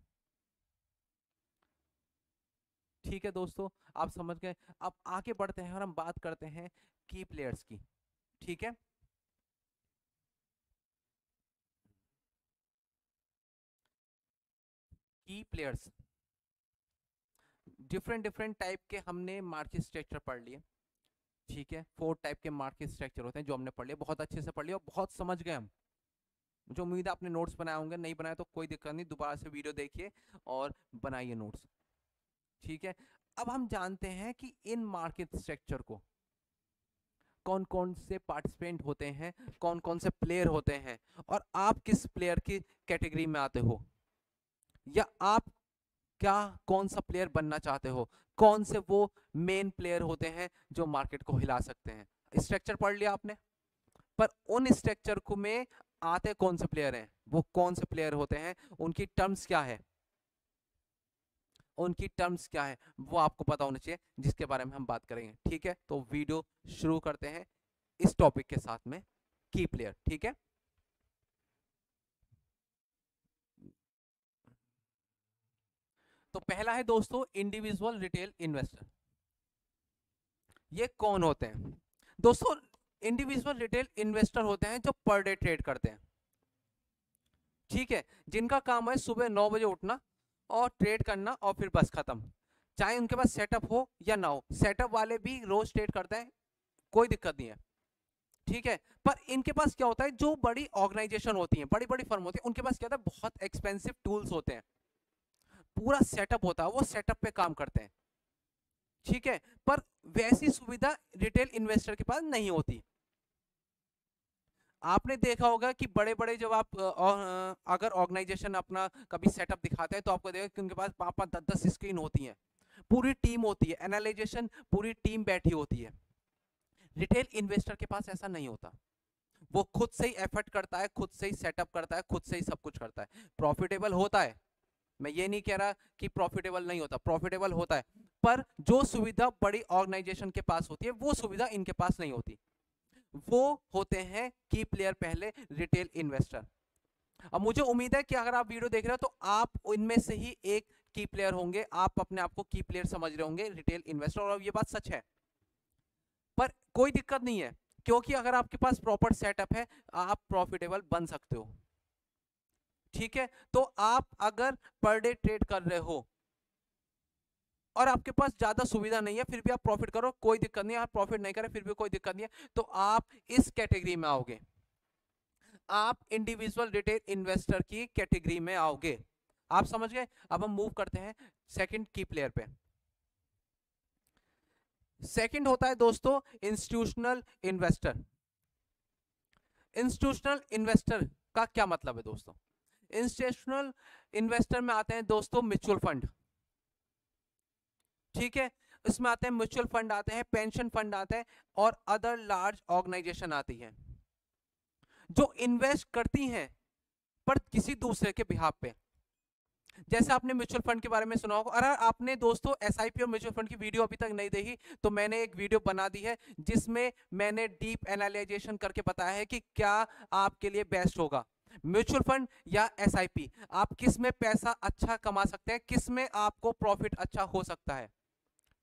ठीक है दोस्तों, आप समझ गए। अब आगे बढ़ते हैं और हम बात करते हैं की प्लेयर्स की। ठीक है, की प्लेयर्स डिफरेंट टाइप के हमने मार्केट स्ट्रक्चर पढ़ लिए। ठीक है, 4 टाइप के मार्केट स्ट्रक्चर होते हैं जो हमने पढ़ लिए, बहुत अच्छे से पढ़ लिए और बहुत समझ गए हम। मुझे उम्मीद है आपने नोट्स बनाए होंगे, नहीं बनाए तो कोई दिक्कत नहीं, दोबारा से वीडियो देखिए और बनाइए नोट्स। ठीक है, अब हम जानते हैं कि इन मार्केट स्ट्रक्चर को कौन कौन से पार्टिसिपेंट होते हैं, कौन कौन से प्लेयर होते हैं और आप किस प्लेयर की कैटेगरी में आते हो या आप क्या कौन सा प्लेयर बनना चाहते हो, कौन से वो मेन प्लेयर होते हैं जो मार्केट को हिला सकते हैं। स्ट्रक्चर पढ़ लिया आपने, पर उन स्ट्रक्चर को में आते कौन से प्लेयर हैं, वो कौन से प्लेयर होते हैं, उनकी टर्म्स क्या है, उनकी टर्म्स क्या है, वो आपको पता होना चाहिए जिसके बारे में हम बात करेंगे। ठीक है, तो वीडियो शुरू करते हैं इस टॉपिक के साथ में, की प्लेयर। ठीक है, तो पहला है दोस्तों इंडिविजुअल रिटेल इन्वेस्टर। ये कौन होते हैं दोस्तों? इंडिविजुअल रिटेल इन्वेस्टर होते हैं जो पर डे ट्रेड करते हैं। ठीक है, जिनका काम है सुबह 9 बजे उठना और ट्रेड करना और फिर बस खत्म, चाहे उनके पास सेटअप हो या ना हो। सेटअप वाले भी रोज ट्रेड करते हैं, कोई दिक्कत नहीं है। ठीक है, पर इनके पास क्या होता है, जो बड़ी ऑर्गेनाइजेशन होती है, बड़ी बड़ी फर्म होती है, उनके पास क्या होता है, बहुत एक्सपेंसिव टूल्स होते हैं, पूरा सेटअप होता है, वो सेटअप पे काम करते हैं। ठीक है, पर वैसी सुविधा रिटेल इन्वेस्टर के पास नहीं होती। आपने देखा होगा कि बड़े बड़े जब आप अगर ऑर्गेनाइजेशन अपना कभी सेटअप दिखाते हैं तो आपको देखा कि उनके पास 5-10 स्क्रीन होती है, पूरी टीम होती है, एनालाइजेशन पूरी टीम बैठी होती है। रिटेल इन्वेस्टर के पास ऐसा नहीं होता, वो खुद से ही एफर्ट करता है, खुद से ही सेटअप करता है, खुद से ही सब कुछ करता है। प्रॉफिटेबल होता है, मैं ये नहीं कह रहा कि प्रॉफिटेबल नहीं होता, प्रॉफिटेबल होता है, पर जो सुविधा बड़ी ऑर्गेनाइजेशन के पास होती है वो सुविधा इनके पास नहीं होती। वो होते हैं की प्लेयर, पहले रिटेल इन्वेस्टर। अब मुझे उम्मीद है कि अगर आप वीडियो देख रहे हो तो आप इनमें से ही एक की प्लेयर होंगे, आप अपने आप को की प्लेयर समझ रहे होंगे, रिटेल इन्वेस्टर, और ये बात सच है। पर कोई दिक्कत नहीं है, क्योंकि अगर आपके पास प्रॉपर सेटअप है आप प्रॉफिटेबल बन सकते हो। ठीक है, तो आप अगर पर डे ट्रेड कर रहे हो और आपके पास ज़्यादा सुविधा नहीं है फिर भी आप प्रॉफिट करो, कोई दिक्कत नहीं है। आप प्रॉफिट नहीं करें फिर भी कोई दिक्कत नहीं है, तो आप इस कैटेगरी में आओगे, आप इंडिविजुअल रिटेल इन्वेस्टर की कैटेगरी में आओगे। आप समझ गए। अब हम मूव करते हैं सेकंड की प्लेयर पे। सेकंड होता है दोस्तों इंस्टीट्यूशनल इन्वेस्टर। इंस्टीट्यूशनल इन्वेस्टर का क्या मतलब है दोस्तों? इंस्टीट्यूशनल इन्वेस्टर में आते हैं दोस्तों म्यूचुअल फंड। ठीक है, इसमें आते हैं म्यूचुअल फंड, आते हैं पेंशन फंड, आते हैं और अदर लार्ज ऑर्गेनाइजेशन आती हैं जो इन्वेस्ट करती हैं पर किसी दूसरे के बिहाफ पे। जैसे आपने म्यूचुअल फंड के बारे में सुना होगा, अरे आपने दोस्तों एसआईपी और म्यूचुअल फंड की वीडियो अभी तक नहीं देखी तो मैंने एक वीडियो बना दी है जिसमें मैंने डीप एनालाइजेशन करके बताया है कि क्या आपके लिए बेस्ट होगा। म्यूचुअल फंड या एसआईपी, आप किस में पैसा अच्छा कमा सकते हैं, किस में आपको प्रॉफिट अच्छा हो सकता है,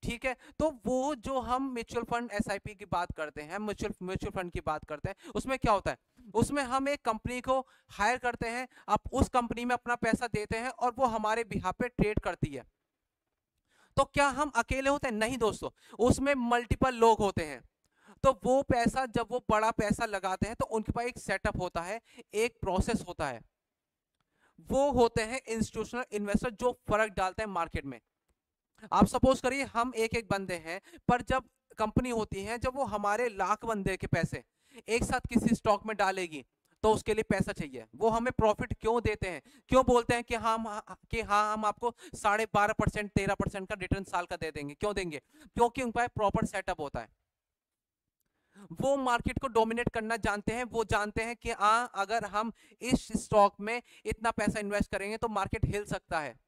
ठीक है। तो वो जो हम म्यूचुअल फंड एसआईपी की बात करते हैं, म्यूचुअल फंड की बात करते हैं, उसमें क्या होता है, उसमें हम एक कंपनी को हायर करते हैं, आप उस कंपनी में अपना पैसा देते हैं और वो हमारे बिहाफ पे ट्रेड करती है। तो क्या हम अकेले होते हैं? नहीं दोस्तों, उसमें मल्टीपल लोग होते हैं। तो वो पैसा, जब वो बड़ा पैसा लगाते हैं तो उनके पास एक सेटअप होता है, एक प्रोसेस होता है, वो होते हैं इंस्टीट्यूशनल इन्वेस्टर जो फर्क डालते हैं मार्केट में। आप सपोज करिए हम एक एक बंदे हैं, पर जब कंपनी होती है, जब वो हमारे लाख बंदे के पैसे एक साथ किसी स्टॉक में डालेगी तो उसके लिए पैसा चाहिए। वो हमें प्रॉफिट क्यों देते हैं, क्यों बोलते हैं कि हाँ हम आपको 12.5% 13% का रिटर्न साल का दे देंगे, क्यों देंगे? क्योंकि उनका प्रॉपर सेटअप होता है, वो मार्केट को डोमिनेट करना जानते हैं। वो जानते हैं कि हाँ, अगर हम इस स्टॉक में इतना पैसा इन्वेस्ट करेंगे तो मार्केट हिल सकता है।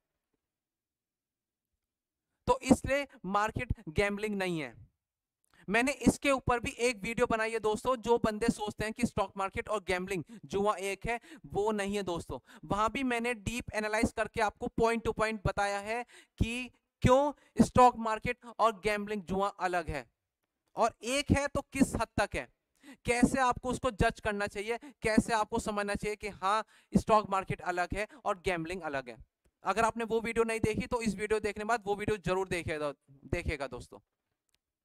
तो इसलिए मार्केट गैम्बलिंग नहीं है। मैंने इसके ऊपर भी एक वीडियो बनाई है दोस्तों। जो बंदे सोचते हैं कि स्टॉक मार्केट और गैम्बलिंग जुआ एक है, वो नहीं है दोस्तों। वहां भी मैंने डीप एनालाइज करके आपको पॉइंट टू पॉइंट बताया है कि क्यों स्टॉक मार्केट और गैम्बलिंग जुआ अलग है, और एक है तो किस हद तक है, कैसे आपको उसको जज करना चाहिए, कैसे आपको समझना चाहिए कि हाँ स्टॉक मार्केट अलग है और गैम्बलिंग अलग है। अगर आपने वो वीडियो नहीं देखी तो इस वीडियो देखने के बाद वो वीडियो जरूर देखेगा दोस्तों,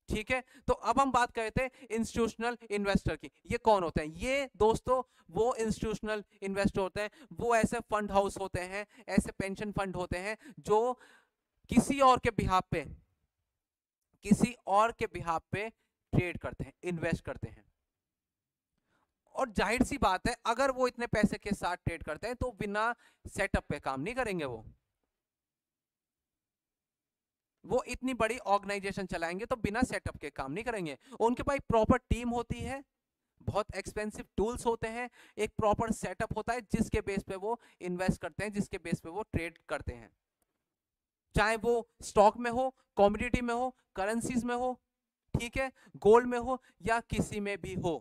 ठीक है। तो अब हम बात करते हैं इंस्टीट्यूशनल इन्वेस्टर की। ये कौन होते हैं? ये दोस्तों वो इंस्टीट्यूशनल इन्वेस्टर होते हैं, वो ऐसे फंड हाउस होते हैं, ऐसे पेंशन फंड होते हैं जो किसी और के बिहाफ पे ट्रेड करते हैं, इन्वेस्ट करते हैं। और जाहिर सी बात है, अगर वो इतने पैसे के साथ ट्रेड करते हैं तो बिना सेटअप पे काम नहीं करेंगे। वो इतनी बड़ी ऑर्गेनाइजेशन चलाएंगे तो बिना सेटअप के काम नहीं करेंगे। उनके पास प्रॉपर टीम होती है, बहुत एक्सपेंसिव टूल्स होते हैं, एक प्रॉपर सेटअप होता है जिसके बेस पे वो इन्वेस्ट करते हैं, जिसके बेस पे वो ट्रेड करते हैं। चाहे वो स्टॉक में हो, कॉमोडिटी में हो, करेंसीज में हो, ठीक है, गोल्ड में हो या किसी में भी हो,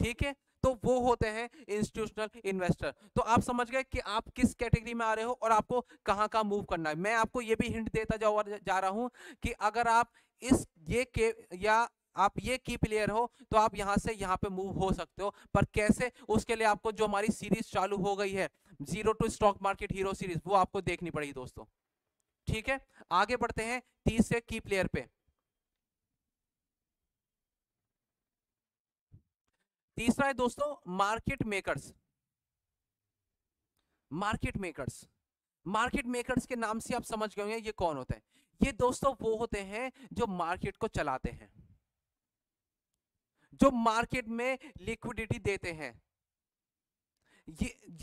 ठीक है। तो वो होते हैं इंस्टीट्यूशनल इन्वेस्टर। तो आप समझ गए कि आप किस कैटेगरी में आ रहे हो और आपको कहां का मूव करना है। मैं आपको ये भी हिंट देता जा रहा हूं कि अगर आप ये की प्लेयर हो तो आप यहां से यहां पे मूव हो सकते हो, पर कैसे, उसके लिए आपको जो हमारी सीरीज चालू हो गई है 0 to stock market hero series, वो आपको देखनी पड़ेगी दोस्तों, ठीक है। आगे बढ़ते हैं तीसरे की प्लेयर पे। तीसरा है दोस्तों मार्केट मेकर्स के नाम से आप समझ गए होंगे ये कौन होते हैं। ये दोस्तों वो होते हैं जो मार्केट को चलाते हैं, जो मार्केट में लिक्विडिटी देते हैं।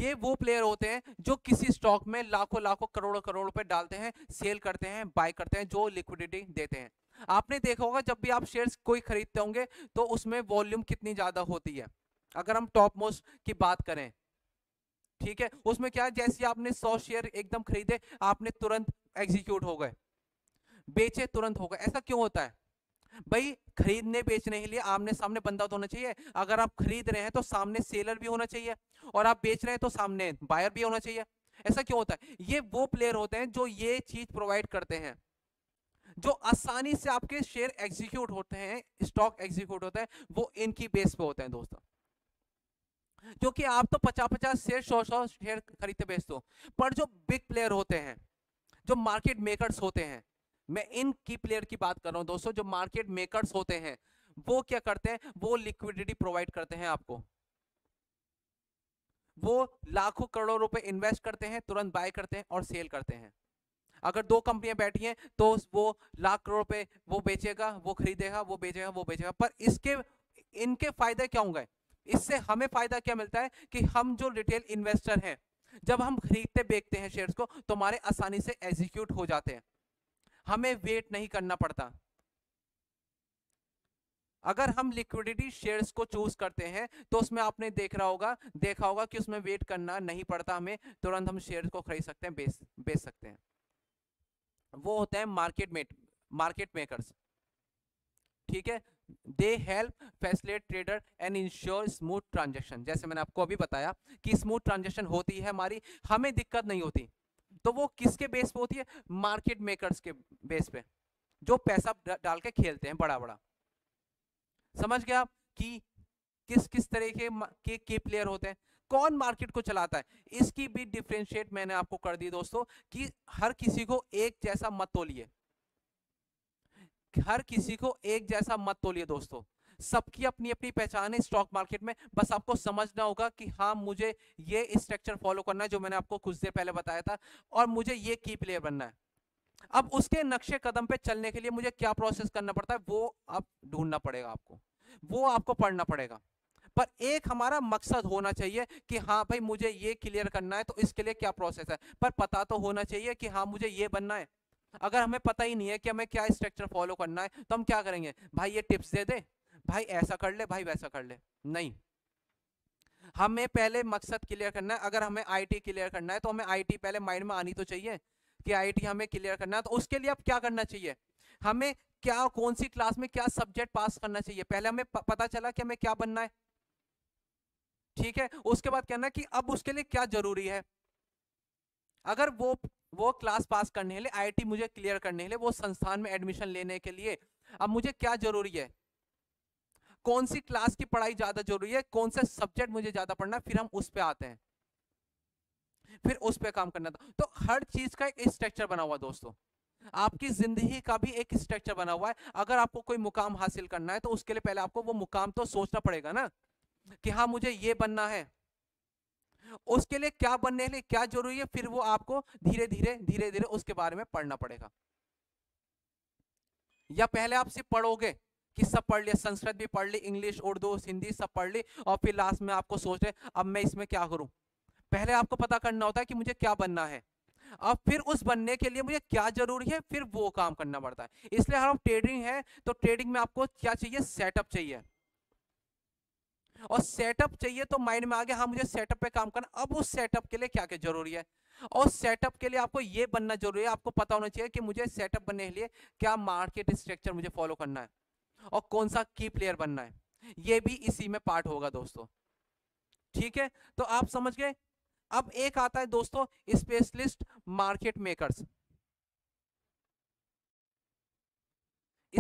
ये वो प्लेयर होते हैं जो किसी स्टॉक में लाखों लाखों करोड़ों करोड़ रुपए डालते हैं, सेल करते हैं, बाय करते हैं, जो लिक्विडिटी देते हैं। आपने देखा होगा जब भी आप शेयर्स कोई खरीदते होंगे तो उसमें वॉल्यूम कितनी ज्यादा होती है। अगर हम टॉप मोस्ट की बात करें, ठीक है, उसमें क्या है, जैसे आपने 100 शेयर एकदम खरीदे, आपने तुरंत एग्जीक्यूट हो गए, बेचे तुरंत हो गए। ऐसा क्यों होता है भाई? खरीदने बेचने के लिए आमने सामने बंदा तो होना चाहिए। अगर आप खरीद रहे हैं तो सामने सेलर भी होना चाहिए और आप बेच रहे हैं तो सामने बायर भी होना चाहिए। ऐसा क्यों होता है? ये वो प्लेयर होते हैं जो ये चीज प्रोवाइड करते हैं, जो आसानी से आपके शेयर एग्जीक्यूट होते हैं, स्टॉक एग्जीक्यूट होता है, वो इनकी बेस पे होते हैं दोस्तों। क्योंकि आप तो 50-50 शेयर 100-100 शेयर खरीदते बेचते हो, पर जो बिग प्लेयर होते हैं, जो मार्केट मेकर्स होते हैं, मैं इन की प्लेयर की बात कर रहा हूं दोस्तों, जो मार्केट मेकर्स होते हैं वो क्या करते हैं, वो लिक्विडिटी प्रोवाइड करते हैं आपको। वो लाखों करोड़ों रुपए इन्वेस्ट करते हैं, तुरंत बाय करते हैं और सेल करते हैं। अगर दो कंपनियां बैठी हैं तो वो लाख करोड़ पे वो बेचेगा, वो खरीदेगा, वो बेचेगा, वो बेचेगा। पर इनके फायदे क्या होंगे? इससे हमें फायदा क्या मिलता है कि हम जो रिटेल इन्वेस्टर हैं, जब हम खरीदते बेचते हैं शेयर्स को तो हमारे आसानी से एग्जीक्यूट हो जाते हैं, हमें वेट नहीं करना पड़ता। अगर हम लिक्विडिटी शेयर्स को चूज करते हैं तो उसमें आपने देखा होगा कि उसमें वेट करना नहीं पड़ता, हमें तुरंत हम शेयर्स को खरीद सकते हैं, बेच सकते हैं। वो होते हैं मार्केट मेकर्स, ठीक है। They help facilitate trader and ensure smooth transaction. जैसे मैंने आपको अभी बताया कि स्मूथ ट्रांजेक्शन होती है हमारी, हमें दिक्कत नहीं होती, तो वो किसके बेस पे होती है? मार्केट मेकर्स के बेस पे, जो पैसा डाल के खेलते हैं बड़ा बड़ा। समझ गया आप कि किस किस तरह के की प्लेयर होते हैं, कौन मार्केट को चलाता है, इसकी भी डिफ्रेंशिएट मैंने आपको कर दी दोस्तों कि हर किसी को एक जैसा मत तोलिए, हर किसी को एक जैसा मत तोलिए दोस्तों, सबकी अपनी अपनी पहचान है स्टॉक मार्केट में। बस आपको समझना होगा कि हाँ मुझे ये स्ट्रक्चर फॉलो करना है जो मैंने आपको कुछ देर पहले बताया था, और मुझे ये की प्लेयर बनना है। अब उसके नक्शे कदम पे चलने के लिए मुझे क्या प्रोसेस करना पड़ता है वो आप ढूंढना पड़ेगा, आपको वो आपको पढ़ना पड़ेगा, पर एक हमारा मकसद होना चाहिए कि हाँ भाई मुझे ये क्लियर करना है, तो इसके लिए क्या प्रोसेस है, पर पता तो होना चाहिए कि हाँ मुझे ये बनना है। अगर हमें पता ही नहीं है कि हमें क्या स्ट्रक्चर फॉलो करना है तो हम क्या करेंगे, भाई ये टिप्स दे दे, भाई ऐसा कर ले, भाई वैसा कर ले। नहीं, हमें पहले मकसद क्लियर करना है। अगर हमें आईटी क्लियर करना है तो हमें आईटी पहले माइंड में आनी तो चाहिए कि आईटी हमें क्लियर करना है, तो उसके लिए अब क्या करना चाहिए, हमें क्या कौन सी क्लास में क्या सब्जेक्ट पास करना चाहिए, पहले हमें पता चला कि हमें क्या बनना है, ठीक है। उसके बाद कहना है कि अब उसके लिए क्या जरूरी है। अगर वो क्लास पास करने के लिए, आईटी मुझे क्लियर करने के लिए, वो संस्थान में एडमिशन लेने के लिए अब मुझे क्या जरूरी है, कौन सी क्लास की पढ़ाई ज्यादा जरूरी है, कौन सा सब्जेक्ट मुझे ज्यादा पढ़ना है, फिर हम उस पे आते हैं, फिर उस पे काम करना था। तो हर चीज का एक स्ट्रक्चर बना हुआ दोस्तों, आपकी जिंदगी का भी एक स्ट्रक्चर बना हुआ है। अगर आपको कोई मुकाम हासिल करना है तो उसके लिए पहले आपको वो मुकाम तो सोचना पड़ेगा ना कि हाँ मुझे ये बनना है, उसके लिए क्या बनने के लिए क्या जरूरी है, फिर वो आपको धीरे धीरे उसके बारे में पढ़ना पड़ेगा। या पहले आप सिर्फ पढ़ोगे कि सब पढ़ लिया, संस्कृत भी पढ़ ली, इंग्लिश उर्दू हिंदी सब पढ़ ली, और फिर लास्ट में आपको सोच रहे अब मैं इसमें क्या करूं। पहले आपको पता करना होता है कि मुझे क्या बनना है, अब फिर उस बनने के लिए मुझे क्या जरूरी है, फिर वो काम करना पड़ता है। इसलिए हम ट्रेडिंग है तो ट्रेडिंग में आपको क्या चाहिए, सेटअप चाहिए, और सेटअप चाहिए तो माइंड में आ गया हाँ मुझे सेटअप पे काम करना। अब उस सेटअप के लिए क्या क्या जरूरी है, और सेटअप के लिए आपको ये बनना जरूरी है, आपको पता होना चाहिए कि मुझे सेटअप बनने के लिए क्या मार्केट स्ट्रक्चर मुझे फॉलो करना है और कौन सा की प्लेयर बनना है, ये भी इसी में पार्ट होगा दोस्तों, ठीक है। तो आप समझ गए। अब एक आता है दोस्तों specialist market makers,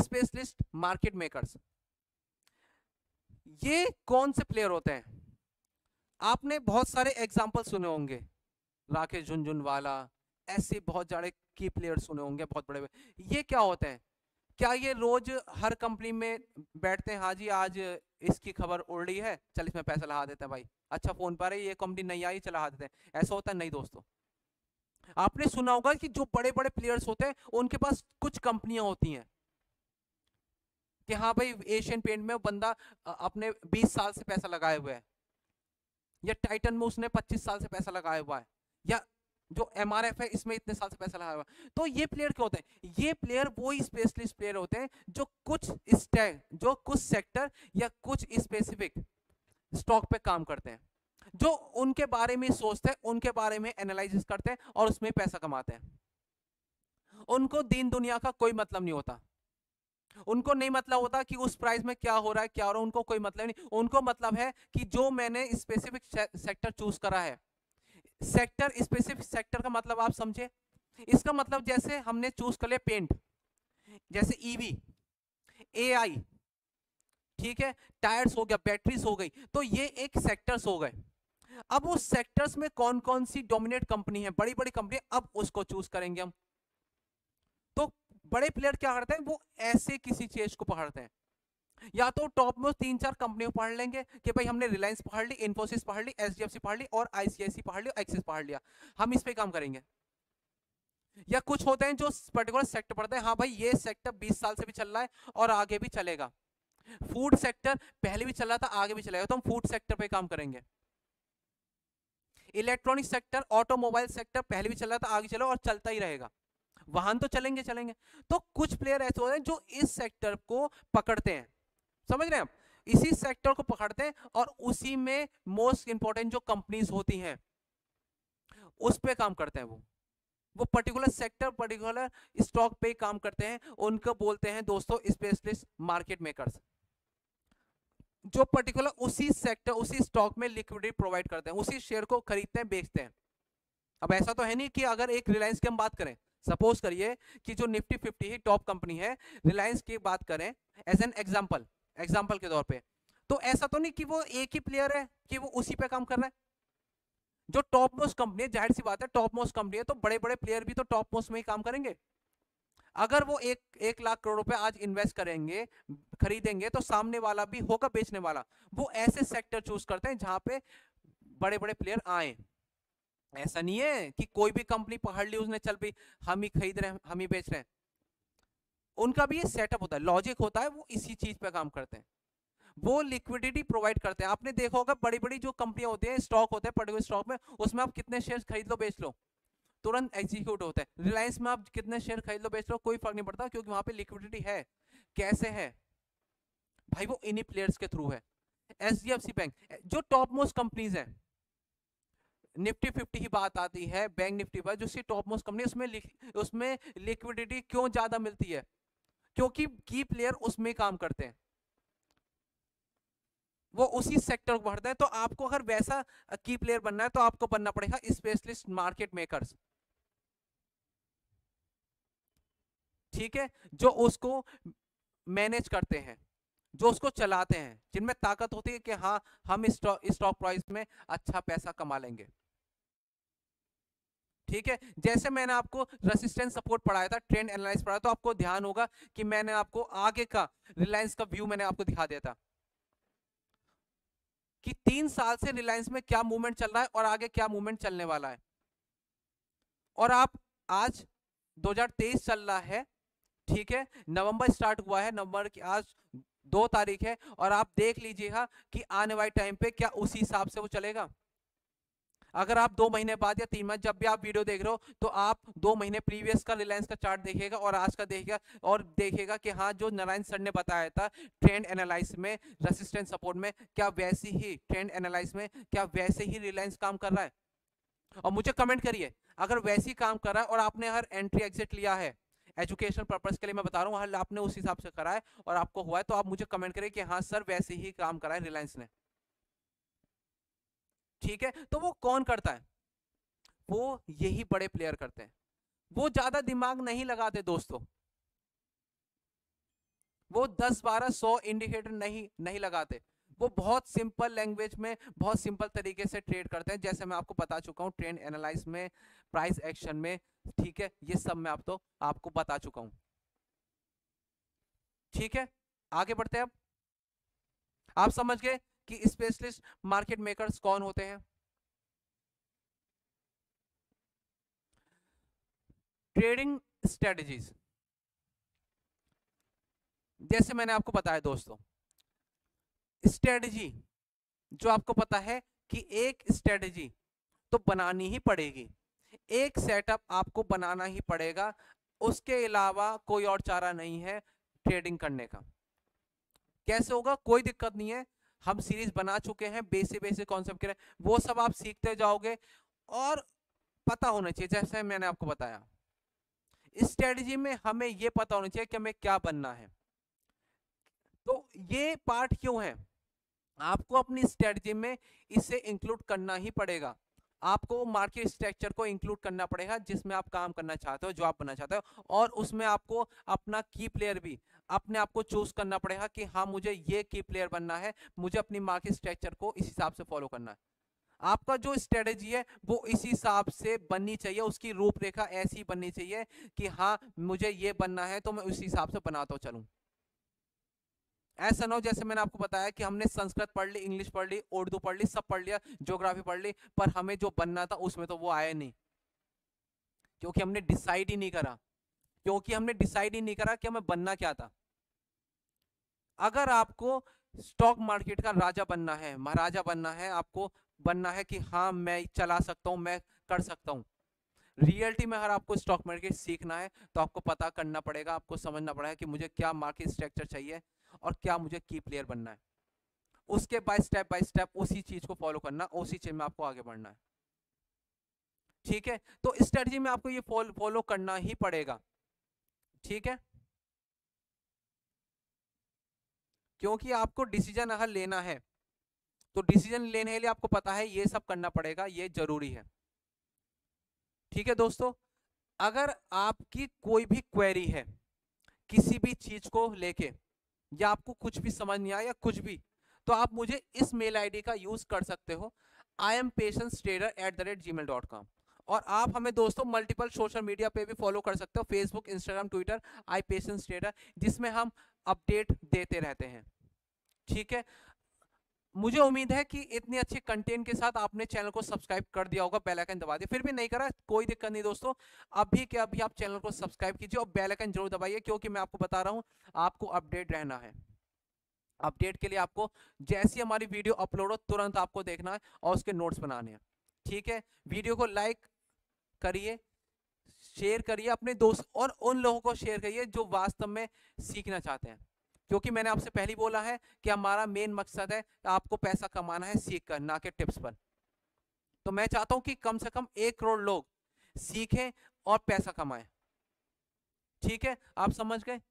specialist market makers. ये कौन से प्लेयर होते हैं? आपने बहुत सारे एग्जाम्पल सुने होंगे, राकेश झुनझुनवाला, ऐसे बहुत सारे की प्लेयर सुने होंगे बहुत बड़े बड़े। ये क्या होते हैं? क्या ये रोज हर कंपनी में बैठते हैं, हाँ जी आज इसकी खबर उड़ रही है चल इसमें पैसा लगा देते हैं, भाई अच्छा फोन पर है ये कंपनी नहीं आई चला देते हैं, ऐसा होता है? नहीं दोस्तों। आपने सुना होगा कि जो बड़े बड़े प्लेयर्स होते हैं उनके पास कुछ कंपनियां होती हैं कि हाँ भाई एशियन पेंट में बंदा अपने 20 साल से पैसा लगाए हुआ है, या टाइटन में उसने 25 साल से पैसा लगाया हुआ है, या जो MRF है इसमें इतने साल से पैसा लगाया हुआ है। तो ये प्लेयर क्या होते हैं? ये प्लेयर वो स्पेशलिस्ट प्लेयर होते हैं जो कुछ सेक्टर या कुछ स्पेसिफिक स्टॉक पे काम करते हैं, जो उनके बारे में सोचते हैं, उनके बारे में एनालिसिस करते हैं और उसमें पैसा कमाते हैं। उनको दीन दुनिया का कोई मतलब नहीं होता, उनको नहीं मतलब होता कि उस प्राइस में क्या हो रहा है क्या हो रहा है, उनको कोई मतलब नहीं। उनको मतलब है कि जो मैंने स्पेसिफिक सेक्टर चूज करा है, सेक्टर स्पेसिफिक सेक्टर का मतलब आप समझे, इसका मतलब जैसे हमने चूज कर लिया पेंट, जैसे ईवी, एआई, ठीक है, टायर्स हो गया, बैटरीज हो गई, तो ये एक सेक्टर्स हो गए। अब उस सेक्टर्स में कौन कौन सी डोमिनेट कंपनी है, बड़ी बड़ी कंपनी, अब उसको चूज करेंगे हम। तो बड़े प्लेयर क्या करते हैं, वो ऐसे किसी चीज को पकड़ते हैं, या तो टॉप में 3-4 कंपनियों पकड़ लेंगे कि भाई हमने रिलायंस पकड़ ली, इंफोसिस पकड़ ली, HDFC पकड़ ली, और ICICI पकड़ ली, एक्सिस पकड़ लिया, हम इस पे काम करेंगे। या कुछ होते हैं जो पर्टिकुलर सेक्टर पढ़ते हैं, हाँ भाई ये सेक्टर 20 साल से भी चल रहा है और आगे भी चलेगा, फूड सेक्टर पहले भी चल रहा था आगे भी चलेगा, तो हम फूड सेक्टर पे काम करेंगे। इलेक्ट्रॉनिक सेक्टर, ऑटोमोबाइल सेक्टर पहले भी चल रहा था आगे चलेगा और चलता ही रहेगा, वाहन तो चलेंगे। तो कुछ प्लेयर ऐसे होते हैं जो इस सेक्टर को पकड़ते हैं, समझ रहे हैं आप, इसी सेक्टर को पकड़ते हैं और उसी में मोस्ट इंपॉर्टेंट जो कंपनीज होती हैं उस पे काम करते हैं। वो पर्टिकुलर सेक्टर पर्टिकुलर स्टॉक पे काम करते हैं, उनको बोलते हैं दोस्तों स्पेशलिस्ट मार्केट मेकर्स। जो पर्टिकुलर उसी सेक्टर उसी स्टॉक में लिक्विडिटी प्रोवाइड करते हैं, उसी शेयर को खरीदते हैं बेचते हैं। अब ऐसा तो है नहीं कि अगर एक रिलायंस की हम बात करें, सपोज करिए कि जो निफ्टी 50 ही टॉप कंपनी है, रिलायंस की बात करें एज एन एग्जाम्पल के तौर पे, तो ऐसा तो नहीं कि वो एक ही प्लेयर है कि वो उसी पे काम कर रहा है। जो टॉप मोस्ट कंपनी है, जाहिर सी बात है टॉप मोस्ट कंपनी है, तो बड़े बड़े प्लेयर भी तो टॉप मोस्ट में ही काम करेंगे। अगर वो एक लाख करोड़ रुपए आज इन्वेस्ट करेंगे खरीदेंगे तो सामने वाला भी होगा बेचने वाला। वो ऐसे सेक्टर चूज करते हैं जहां पे बड़े बड़े प्लेयर आए। ऐसा नहीं है कि कोई भी कंपनी पकड़ ली उसने, चल भी हम ही खरीद रहे हैं हम ही बेच रहे हैं। उनका भी ये सेटअप होता है, लॉजिक होता है, वो इसी चीज पे काम करते हैं, वो लिक्विडिटी प्रोवाइड करते हैं। आपने देखा होगा बड़ी बड़ी जो कंपनियां होती हैं, स्टॉक होते हैं पर्टिकुलर स्टॉक में, उसमें आप कितने शेयर खरीद लो बेच लो तुरंत एग्जीक्यूट होता है। रिलायंस में आप कितने शेयर खरीद लो बेच लो कोई फर्क नहीं पड़ता, क्योंकि वहां पे लिक्विडिटी है। कैसे है भाई? वो इन्हीं प्लेयर्स के थ्रू है। HDFC बैंक, जो टॉप मोस्ट कंपनीज है, निफ्टी 50 की बात आती है, बैंक निफ्टी पर जो उसकी टॉप मोस्ट कंपनी, उसमें लिक्विडिटी क्यों ज्यादा मिलती है? क्योंकि की प्लेयर उसमें काम करते हैं, वो उसी सेक्टर को बढ़ते हैं। तो आपको अगर वैसा की प्लेयर बनना है तो आपको बनना पड़ेगा स्पेशलिस्ट मार्केट मेकर्स, ठीक है, जो उसको मैनेज करते हैं, जो उसको चलाते हैं, जिनमें ताकत होती है कि हाँ हम इस स्टॉक प्राइस में अच्छा पैसा कमा लेंगे, ठीक है। जैसे मैंने आपको रेसिस्टेंस सपोर्ट पढ़ाया था, ट्रेंड एनालिसिस पढ़ाया, तो आपको ध्यान होगा कि मैंने आपको आगे का रिलायंस का व्यू मैंने आपको दिखा दिया था कि 3 साल से रिलायंस में क्या मूवमेंट चल रहा है और आगे क्या मूवमेंट चलने वाला है। और आप आज 2023 चल रहा है, ठीक है, नवंबर स्टार्ट हुआ है, नवंबर की आज 2 तारीख है, और आप देख लीजिएगा कि आने वाले टाइम पे क्या उसी हिसाब से वो चलेगा। अगर आप 2 महीने बाद या 3 महीने जब भी आप वीडियो देख रहे हो तो आप 2 महीने प्रीवियस का रिलायंस का चार्ट देखिएगा और आज का देखिएगा, और देखिएगा कि हाँ जो नारायण सर ने बताया था ट्रेंड एनालिसिस में रेसिस्टेंस सपोर्ट में, क्या वैसी ही ट्रेंड एनालिसिस में क्या वैसे ही रिलायंस काम कर रहा है। और मुझे कमेंट करिए अगर वैसी काम कर रहा है और आपने हर एंट्री एग्जिट लिया है एजुकेशन पर्पस के लिए, मैं बता रहा हूँ, हर आपने उस हिसाब से करा है और आपको हुआ है, तो आप मुझे कमेंट करिए कि हाँ सर वैसे ही काम करा है रिलायंस ने, ठीक है। तो वो कौन करता है? वो यही बड़े प्लेयर करते हैं। वो ज्यादा दिमाग नहीं लगाते दोस्तों, वो 10, 12, 100 इंडिकेटर नहीं लगाते, वो बहुत सिंपल लैंग्वेज में बहुत सिंपल तरीके से ट्रेड करते हैं, जैसे मैं आपको बता चुका हूँ ट्रेंड एनालिसिस में, प्राइस एक्शन में, ठीक है, ये सब मैं आपको बता चुका हूँ, ठीक है। आगे बढ़ते हैं, अब आप समझ गए कि स्पेशलिस्ट मार्केट मेकर्स कौन होते हैं। ट्रेडिंग स्ट्रेटजीज, जैसे मैंने आपको बताया दोस्तों, स्ट्रेटजी जो आपको पता है कि एक स्ट्रेटजी तो बनानी ही पड़ेगी, एक सेटअप आपको बनाना ही पड़ेगा, उसके अलावा कोई और चारा नहीं है ट्रेडिंग करने का। कैसे होगा? कोई दिक्कत नहीं है, हम सीरीज बना चुके हैं बेसिक कॉन्सेप्ट के, वो सब आप सीखते जाओगे और पता होना चाहिए। जैसे मैंने आपको बताया स्ट्रेटजी में हमें ये पता होना चाहिए कि हमें क्या बनना है। तो ये पार्ट क्यों है? आपको अपनी स्ट्रेटजी में इसे इंक्लूड करना ही पड़ेगा, आपको मार्केट स्ट्रक्चर को इंक्लूड करना पड़ेगा जिसमें आप काम करना चाहते हो, जो आप बनना चाहते हो, और उसमें आपको अपना की प्लेयर भी अपने आप को चूज करना पड़ेगा कि हाँ मुझे ये की प्लेयर बनना है, मुझे अपनी मार्केट स्ट्रक्चर को इस हिसाब से फॉलो करना है। आपका जो स्ट्रेटजी है वो इसी हिसाब से बननी चाहिए, उसकी रूपरेखा ऐसी बननी चाहिए कि हाँ मुझे ये बनना है तो मैं उसी हिसाब से बनाता हूँ चलूँ। ऐसा ना हो जैसे मैंने आपको बताया कि हमने संस्कृत पढ़ ली, इंग्लिश पढ़ ली, उर्दू पढ़ ली, सब पढ़ लिया, ज्योग्राफी पढ़ ली, पर हमें जो बनना था उसमें तो वो आया नहीं, क्योंकि हमने डिसाइड ही नहीं करा, क्योंकि हमने डिसाइड ही नहीं करा कि हमें बनना क्या था। अगर आपको स्टॉक मार्केट का राजा बनना है, महाराजा बनना है, आपको बनना है कि हाँ मैं चला सकता हूँ, मैं कर सकता हूँ, रियलिटी में अगर आपको स्टॉक मार्केट सीखना है तो आपको पता करना पड़ेगा, आपको समझना पड़ेगा कि मुझे क्या मार्केट स्ट्रक्चर चाहिए और क्या मुझे की प्लेयर बनना है। उसके बाय स्टेप उसी चीज को फॉलो करना, उसी चीज में आपको आगे बढ़ना है, ठीक है। तो स्ट्रेटजी में आपको ये फॉलो करना ही पड़ेगा, ठीक है। क्योंकि आपको डिसीजन अगर लेना है तो डिसीजन लेने के लिए आपको पता है ये सब करना पड़ेगा, ये जरूरी है। ठीक है दोस्तों, अगर आपकी कोई भी क्वेरी है किसी भी चीज को लेके या आपको कुछ भी समझ नहीं आया कुछ भी, तो आप मुझे इस मेल आईडी का यूज कर सकते हो patiencetrader@gmail.com। और आप हमें दोस्तों मल्टीपल सोशल मीडिया पे भी फॉलो कर सकते हो, फेसबुक, इंस्टाग्राम, ट्विटर @patiencetrader, जिसमें हम अपडेट देते रहते हैं। ठीक है, मुझे उम्मीद है कि इतने अच्छे कंटेंट के साथ आपने चैनल को सब्सक्राइब कर दिया होगा, बेल आइकन दबा दिया। फिर भी नहीं करा कोई दिक्कत नहीं दोस्तों, अभी के अभी आप चैनल को सब्सक्राइब कीजिए और बेल आइकन जरूर दबाइए, क्योंकि मैं आपको बता रहा हूँ आपको अपडेट रहना है। अपडेट के लिए आपको जैसी हमारी वीडियो अपलोड हो तुरंत आपको देखना है और उसके नोट्स बनाने हैं। ठीक है, वीडियो को लाइक करिए, शेयर करिए अपने दोस्त और उन लोगों को शेयर करिए जो वास्तव में सीखना चाहते हैं, क्योंकि मैंने आपसे पहले बोला है कि हमारा मेन मकसद है आपको पैसा कमाना है सीख कर, ना कि टिप्स पर। तो मैं चाहता हूं कि कम से कम 1 करोड़ लोग सीखें और पैसा कमाएं। ठीक है, आप समझ गए।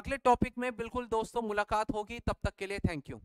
अगले टॉपिक में बिल्कुल दोस्तों मुलाकात होगी, तब तक के लिए थैंक यू।